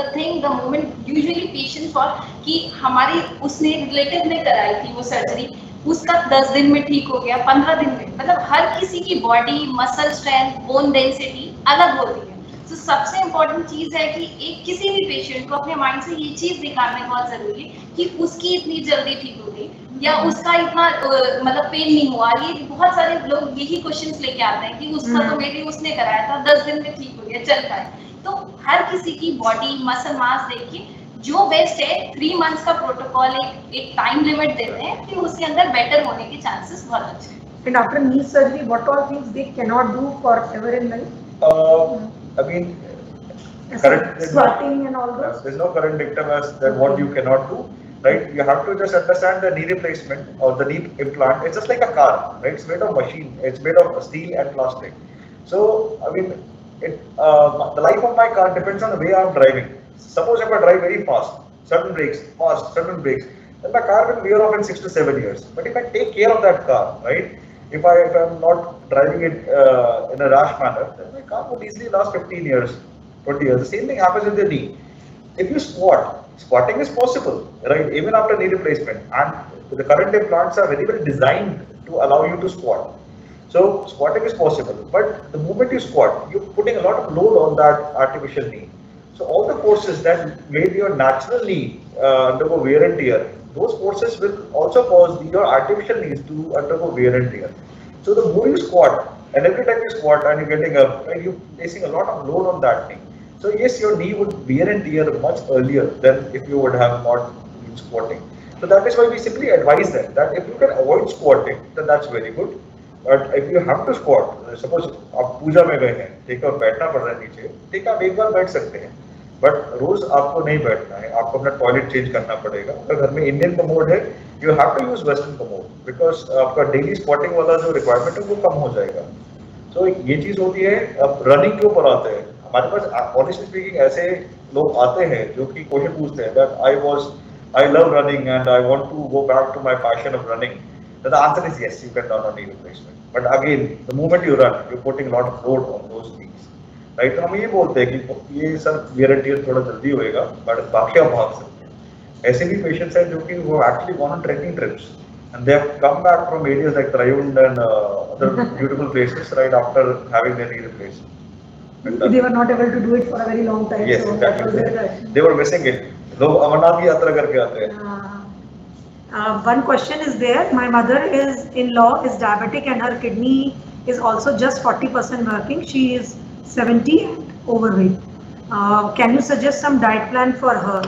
The thing, the moment usually patients for कि हमारे उसने related में कराई थी वो surgery, उसका दस दिन में ठीक हो गया, पंद्रह दिन में, मतलब हर किसी की body, muscle strength, bone density अलग होती है। तो सबसे इम्पोर्टेंट चीज़ है कि एक किसी भी पेशेंट को अपने माइंड से ये चीज़ निकालना बहुत ज़रूरी है कि उसकी इतनी जल्दी ठीक हो गई या उसका इतना मतलब पेन नहीं हुआ। ये बहुत सारे लोग यही क्वेश्चंस लेके आते हैं कि उसका तो मेरे उसने कराया था, दस दिन में ठीक हो गया, चल पाए। तो हर किसी की बॉडी, मसल मास देख के जो बेस्ट है, थ्री मंथ्स का प्रोटोकॉल एक एक टाइम लिमिट देते हैं कि उसके अंदर बेटर होने के चांसेस बहुत अच्छे हैं। And after knee surgery what all things they can not do forever in life, again correct squatting and all that, there is no current dictum as that what you can not do, right? You have to just understand the knee replacement or the knee implant, it's just like a car, right? It's made of machine, it's made of steel and plastic. So I mean, it uh, the life of my car depends on the way I'm driving. Suppose if I drive very fast, certain brakes, fast, certain brakes, then my car will wear off in six to seven years. But if I take care of that car, right? If I if I'm not driving it uh, in a rash manner, then my car would easily last fifteen years, twenty years. The same thing happens with the knee. If you squat, squatting is possible, right? Even after knee replacement, and the current implants are very well designed to allow you to squat. So squatting is possible, but the moment you squat, you're putting a lot of load on that artificial knee. So all the forces that made your natural knee uh, undergo wear and tear, those forces will also cause your artificial knees to undergo wear and tear. So the more you squat, and every time you squat and you're getting up, right, you're placing a lot of load on that knee. So yes, your knee would wear and tear much earlier than if you would have not been squatting. So that is why we simply advise them that if you can avoid squatting, then that's very good. But if you have to squat, suppose आप पूजा में गए हैं, देखो बैठना पड़ रहा है नीचे, ठीक है, आप एक बार बैठ सकते हैं, but रोज आपको नहीं बैठना है, आपको अपना टॉयलेट चेंज करना पड़ेगा। अगर घर में इंडियन कमोड है, you have to use western commode, because आपका daily squatting वाला जो requirement है वो कम हो जाएगा। So ये चीज होती है। अब running के ऊपर आते हैं, हमारे पास ऑनेस्टली स्पीकिंग ऐसे लोग आते हैं जो कि क्वेश्चन पूछते हैं that I was I love running and I want to go back to my passion of running, the answer is yes, you can do not need replacement, but again the moment you run you putting lot of load on those things, right? तो हम ये बोलते हैं कि ये sir wear and tear थोड़ा जल्दी होएगा, बट बाकी आप भाग सकते हैं। ऐसे भी पेशेंट्स हैं जो कि वो actually gone on trekking trips and they have come back from areas like Triund and uh, other beautiful places, right, after having their knee replaced. They were not able to do it for a very long time. Yes, so exactly. That was they were missing it. Log Amarnath ki yatra karke aate hain. Uh, one question is there. My mother is in law is diabetic and her kidney is also just forty percent working. She is seventy and overweight. Uh, can you suggest some diet plan for her?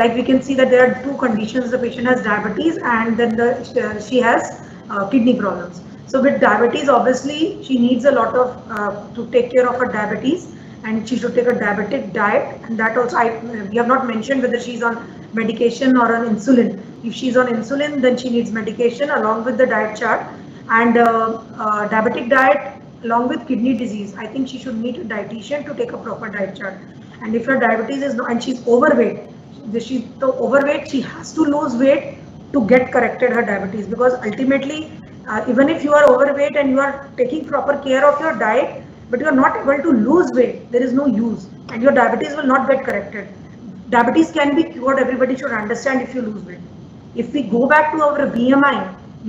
Like we can see that there are two conditions. The patient has diabetes and then the uh, she has uh, kidney problems. So with diabetes, obviously she needs a lot of uh, to take care of her diabetes, and she should take a diabetic diet. And that also, I we have not mentioned whether she's on medication or on insulin. If she's on insulin, then she needs medication along with the diet chart and uh, uh, diabetic diet along with kidney disease. I think she should meet a dietitian to take a proper diet chart. And if her diabetes is no, and she's overweight, she's so overweight, she has to lose weight to get corrected her diabetes, because ultimately. Uh, even if you are overweight and you are taking proper care of your diet, but you are not able to lose weight, there is no use, and your diabetes will not get corrected. Diabetes can be cured. Everybody should understand if you lose weight. If we go back to our B M I,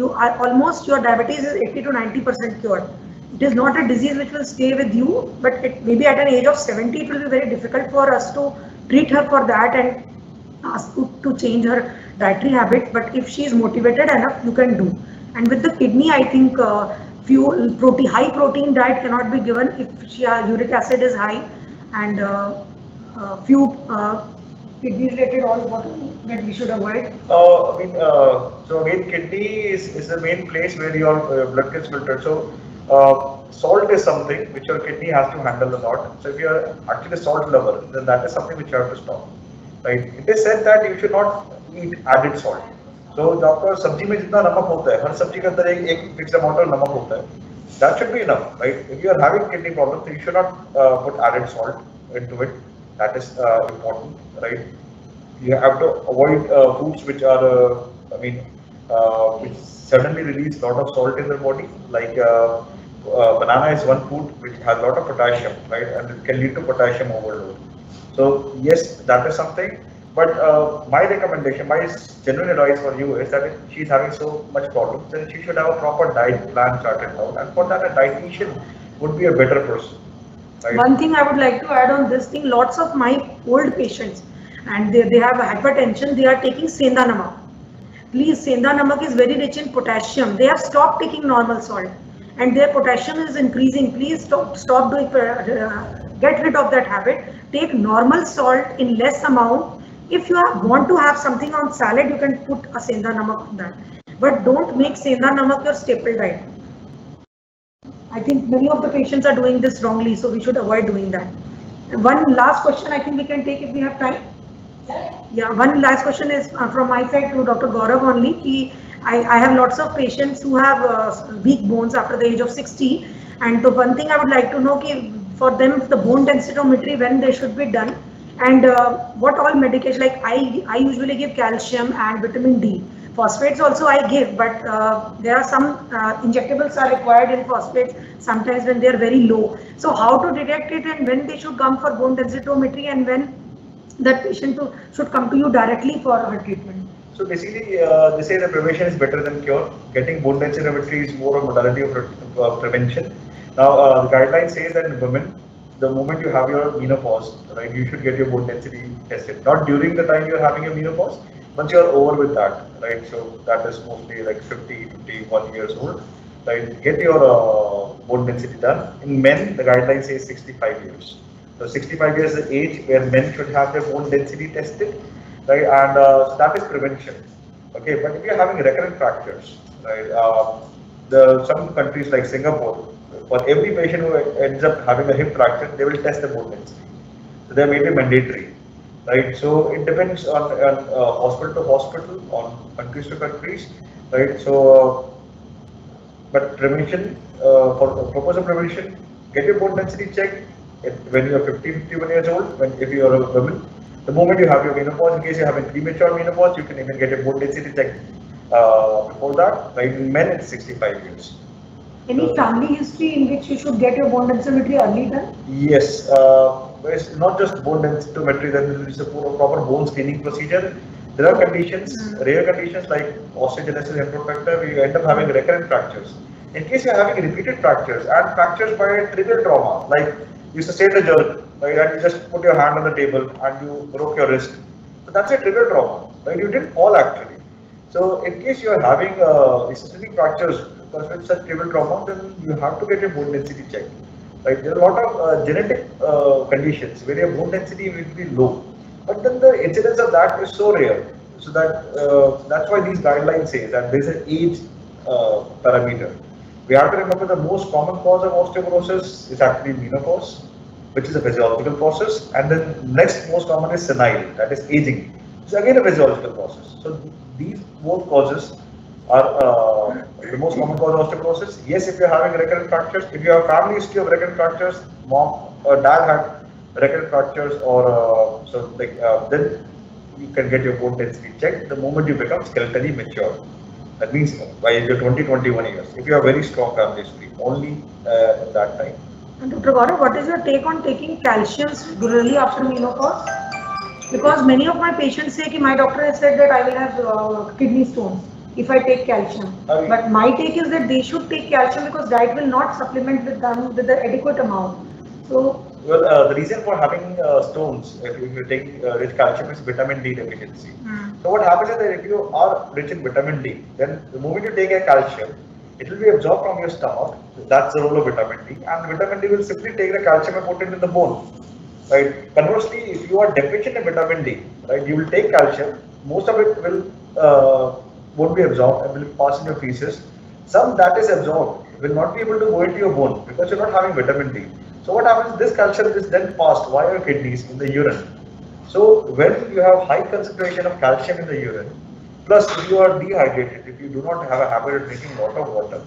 you are almost your diabetes is eighty to ninety percent cured. It is not a disease which will stay with you, but it maybe at an age of seventy, it will be very difficult for us to treat her for that and ask to, to change her dietary habits. But if she is motivated enough, you can do. And with the kidney, I think uh, few protein, high protein diet cannot be given if she, uh, uric acid is high, and uh, uh, few uh, kidney related all what that we should avoid. Uh, I mean, uh, so again, kidney is is the main place where your uh, blood gets filtered. So uh, salt is something which your kidney has to handle a lot. So if you are actually a salt lover, then that is something which you have to stop. Right? It is said that you should not eat added salt. तो आपका सब्जी में जितना नमक होता है, हर सब्जी के अंदर एक फिक्स अमाउंट ऑफ नमक होता है, that should be enough, right? If you are having kidney problem, so you should not put added salt into it, that is important, right? You have to avoid foods which are I mean which suddenly release lot of salt in the body, like banana is one food which has lot of potassium, right, and it can lead to potassium overload. So yes, that is something. But uh, my recommendation, my genuine advice for you is that if she's having so much problems, then she should have a proper diet plan charted out, and for that a dietitian would be a better person. Right? One thing I would like to add on this thing, lots of my old patients, and they, they have hypertension, they are taking sendha namak. Please, sendha namak is very rich in potassium. They have stopped taking normal salt and their potassium is increasing. Please stop, stop doing, uh, get rid of that habit. Take normal salt in less amount. If you have, want to have something on salad, you can put a sendha namak on that. But don't make sendha namak your staple diet. I think many of the patients are doing this wrongly, so we should avoid doing that. One last question I think we can take if we have time. Yeah, one last question is from my side to Doctor Gaurav only. I, I have lots of patients who have uh, weak bones after the age of sixty, and so one thing I would like to know ki for them the bone densitometry, when they should be done, and uh, what all medication, like I, I usually give calcium and vitamin D. Phosphates also I give, but uh, there are some uh, injectables are required in phosphates sometimes when they are very low. So how to detect it and when they should come for bone densitometry and when that patient to, should come to you directly for her treatment. So basically uh, they say the prevention is better than cure. Getting bone densitometry is more a modality of uh, prevention. Now uh, the guideline says that in women, the moment you have your menopause, right, you should get your bone density tested. Not during the time you are having your menopause, once you are over with that, right? So that is mostly like fifty, fifty-one years old, right? Get your uh, bone density done. In men, the guideline says sixty-five years. So sixty-five years is the age where men should have their bone density tested, right? And uh, so that is prevention. Okay, but if you are having recurrent fractures, right? Uh, the some countries like Singapore, for every patient who ends up having a hip fracture, they will test the bone density. So they made it mandatory, right? So it depends on, on uh, hospital to hospital, on countries to countries, right? So, uh, but prevention uh, for the purpose of prevention, get your bone density checked. If, when you are fifty, fifty-one years old, when if you are a woman, the moment you have your menopause, in case you have a premature menopause, you can even get a bone density check uh, before that. Right, in men it's sixty-five years. Any family history in which you should get your bone densitometry early done? Yes, uh, it's not just bone densitometry, that is a proper bone screening procedure. There are conditions, mm-hmm. rare conditions like osteogenesis imperfecta, where you end up having recurrent fractures. In case you are having repeated fractures and fractures by trivial trauma, like you sustained a jerk, right, and you just put your hand on the table and you broke your wrist. So that's a trivial trauma, right? You didn't fall actually. So in case you are having uh, systemic fractures because with such trivial trauma, then you have to get your bone density checked. Right? There are a lot of uh, genetic uh, conditions where your bone density will be low, but then the incidence of that is so rare. So that uh, that's why these guidelines say that there is an age uh, parameter. We have to remember the most common cause of osteoporosis is actually menopause, which is a physiological process, and then next most common is senile, that is aging, which is again a physiological process. So these both causes are uh, the most common cause of osteoporosis. Yes, if you are having recurrent fractures, if you have family history of recurrent fractures, mom or dad had recurrent fractures, or uh, so like uh, then you can get your bone density checked the moment you become skeletally mature. That means by your twenty, twenty-one years, if you have very strong family history, only uh, at that time. And Doctor Gaurav, what is your take on taking calcium regularly after menopause? Because many of my patients say that my doctor has said that I will have uh, kidney stones if I take calcium. I mean, but my take is that they should take calcium because diet will not supplement with them with the adequate amount. So. Well, uh, the reason for having uh, stones, if you take uh, rich calcium, is vitamin D deficiency. Mm. So what happens is that if you are rich in vitamin D, then the moment you take a calcium, it will be absorbed from your stomach. That's the role of vitamin D, and vitamin D will simply take the calcium and put it in the bone. Right. Conversely, if you are deficient in vitamin D, right, you will take calcium. Most of it will uh, won't be absorbed and will pass in your feces. Some that is absorbed will not be able to go into your bone because you're not having vitamin D. So what happens, this calcium is then passed via your kidneys in the urine. So when you have high concentration of calcium in the urine, plus if you are dehydrated, if you do not have a habit of drinking a lot of water,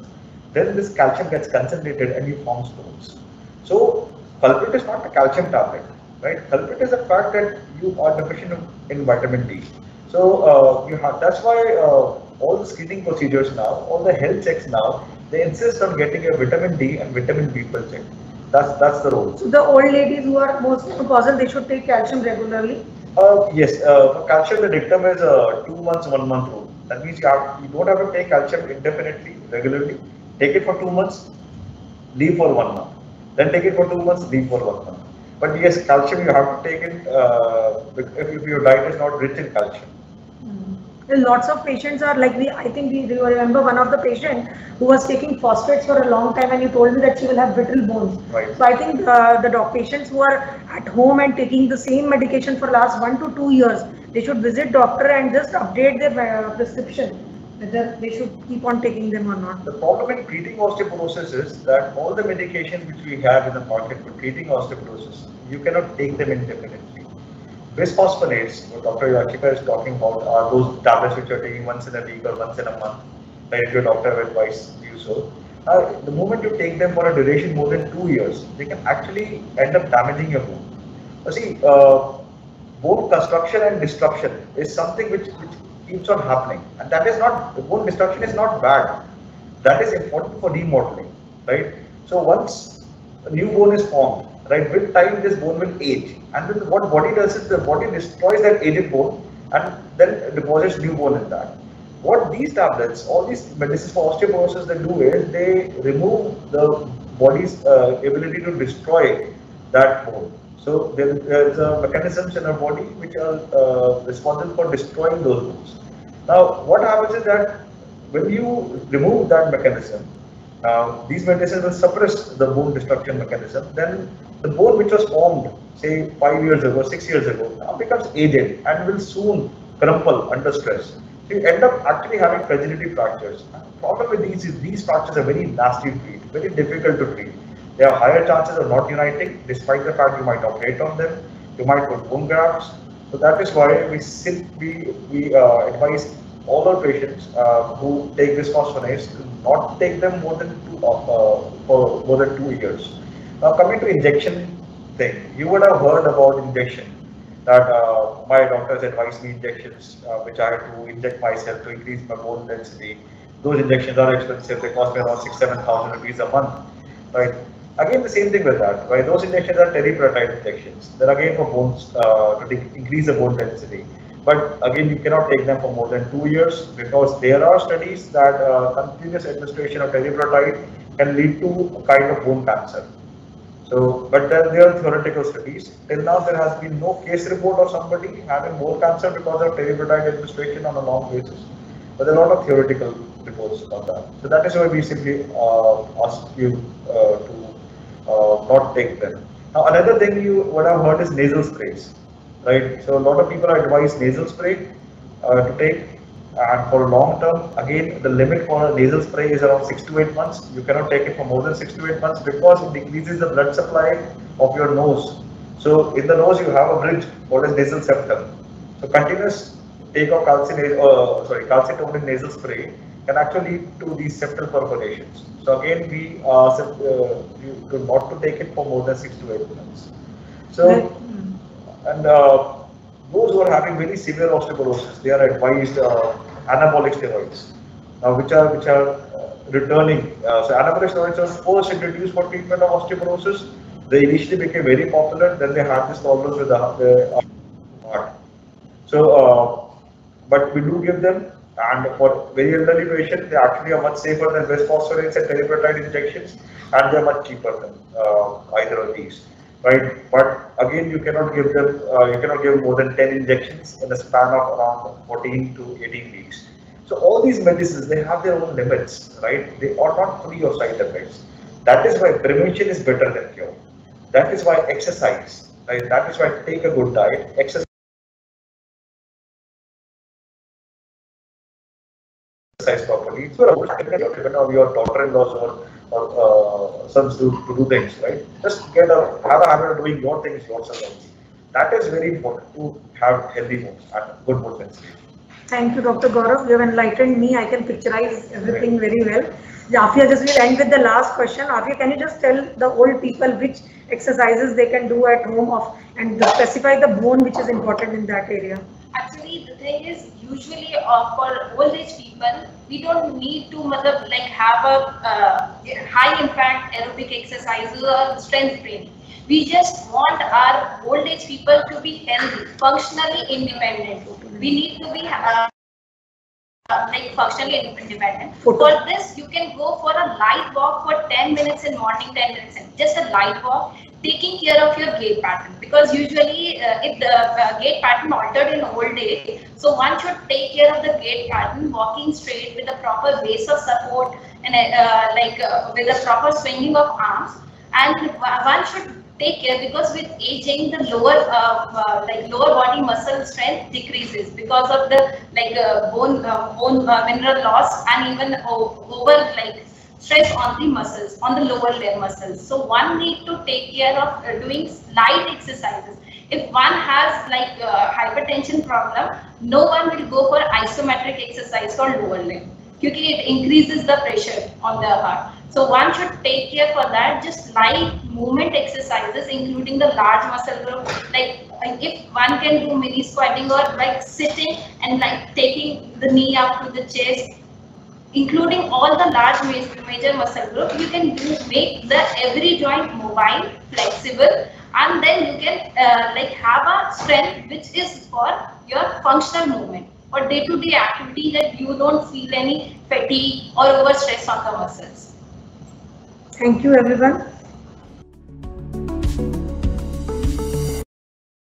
then this calcium gets concentrated and you form stones. So culprit is not the calcium tablet, right? Culprit is the fact that you are deficient in vitamin D. So uh, you have, that's why uh, all the screening procedures now, all the health checks now, they insist on getting your vitamin D and vitamin B twelve checked. That's that's the role. So the old ladies who are most menopausal, they should take calcium regularly. Uh, yes, uh, for calcium, the dictum is uh, two months, one month rule. That means you, have, you don't have to take calcium indefinitely, regularly. Take it for two months, leave for one month. Then take it for two months, leave for one month. But yes, calcium you have to take it uh, if, if your diet is not rich in calcium. Mm-hmm. Lots of patients are like, we. I think we remember one of the patients who was taking phosphates for a long time, and you told me that she will have brittle bones. Right. So I think uh, the doc patients who are at home and taking the same medication for last one to two years, they should visit doctor and just update their uh, prescription, whether they should keep on taking them or not. The problem in treating osteoporosis is that all the medications which we have in the market for treating osteoporosis, you cannot take them indefinitely. Bisphosphonates, what Doctor Yashica is talking about, are those tablets which you are taking once in a week or once in a month, that if your doctor advises you so. Uh, the moment you take them for a duration more than two years, they can actually end up damaging your bone. You see, uh, bone construction and destruction is something which, which keeps on happening, and that is not, the bone destruction is not bad, that is important for remodeling, right? So once a new bone is formed, right, with time this bone will age, and then what body does is the body destroys that aged bone and then deposits new bone in that. What these tablets, all these medicines for osteoporosis, they do is they remove the body's uh, ability to destroy that bone. So there is a mechanisms in our body which are uh, responsible for destroying those bones. Now what happens is that when you remove that mechanism, uh, these medicines will suppress the bone destruction mechanism. Then the bone which was formed say five years ago, six years ago, now becomes aged and will soon crumple under stress. So you end up actually having fragility fractures. And the problem with these is these fractures are very nasty to treat, very difficult to treat. There are higher chances of not uniting, despite the fact you might operate on them, you might put bone grafts. So that is why we simply we uh, advise all our patients uh, who take bisphosphonates to not take them more than two uh, for more than two years. Now coming to injection thing, you would have heard about injection. That uh, my doctors advised me injections, uh, which I had to inject myself to increase my bone density. Those injections are expensive; they cost me around six, seven thousand rupees a month, right? Again, the same thing with that, right? Those injections are teriparatide injections. They're again for bones uh, to increase the bone density. But again, you cannot take them for more than two years because there are studies that uh, continuous administration of teriparatide can lead to a kind of bone cancer. So, but then there are theoretical studies. Till now, there has been no case report of somebody having bone cancer because of teriparatide administration on a long basis. But there are a lot of theoretical reports on that. So that is why we simply uh, ask you uh, to Uh, not take them. Now another thing you what I've heard is nasal sprays, right? So a lot of people are advised nasal spray uh, to take, and for long term, again the limit for nasal spray is around six to eight months. You cannot take it for more than six to eight months because it decreases the blood supply of your nose. So in the nose you have a bridge called as nasal septum. So continuous take of calcitonin, uh, sorry, calcitonin nasal spray can actually lead to these septal perforations. So again, we uh, you do not to take it for more than six to eight months. So, and uh, those who are having very severe osteoporosis, they are advised uh, anabolic steroids, now which are which are uh, returning. Uh, so anabolic steroids were first introduced for treatment of osteoporosis. They initially became very popular. Then they had these problems with the heart. So, uh, but we do give them. And for very elderly patients, they actually are much safer than bisphosphonates and teriparatide injections, and they are much cheaper than uh, either of these, right? But again, you cannot give them, uh, you cannot give more than ten injections in a span of around fourteen to eighteen weeks. So all these medicines, they have their own limits, right? They are not free of side effects. That is why prevention is better than cure. That is why exercise, right? That is why take a good diet, exercise. Properly, it's for depending on your daughter-in-laws or, or uh, sons to, to do things, right? Just get a have a habit of doing your things yourself. That is very important to have healthy bones and good bone density. Thank you, Doctor Gaurav. You have enlightened me. I can picturize everything right. Very well. Aafiya, just will end with the last question. Aafiya, can you just tell the old people which exercises they can do at home of and specify the bone which is important in that area? Actually, the thing is, usually uh, for old age people, we don't need to matlab, like have a uh, high impact aerobic exercises or strength training. We just want our old age people to be healthy, functionally independent. We need to be uh, like functionally independent. For this, you can go for a light walk for ten minutes in morning, ten minutes in just a light walk, taking care of your gait pattern, because usually uh, if the uh, gait pattern altered in old age, so one should take care of the gait pattern, walking straight with the proper base of support and uh, like uh, with the proper swinging of arms, and one should take care, because with aging the lower uh, uh, like lower body muscle strength decreases because of the like uh, bone uh, bone uh, mineral loss and even over like stress on the muscles, on the lower layer muscles. So one need to take care of uh, doing light exercises. If one has like uh, hypertension problem, no one will go for isometric exercise for lower leg, because it increases the pressure on the heart. So one should take care for that, just light movement exercises, including the large muscle group. Like if one can do mini squatting or like sitting and like taking the knee up to the chest, including all the large major muscle group, you can do make the every joint mobile, flexible, and then you can uh, like have a strength which is for your functional movement or day-to-day activity, that you don't feel any fatigue or over stress on the muscles. Thank you everyone.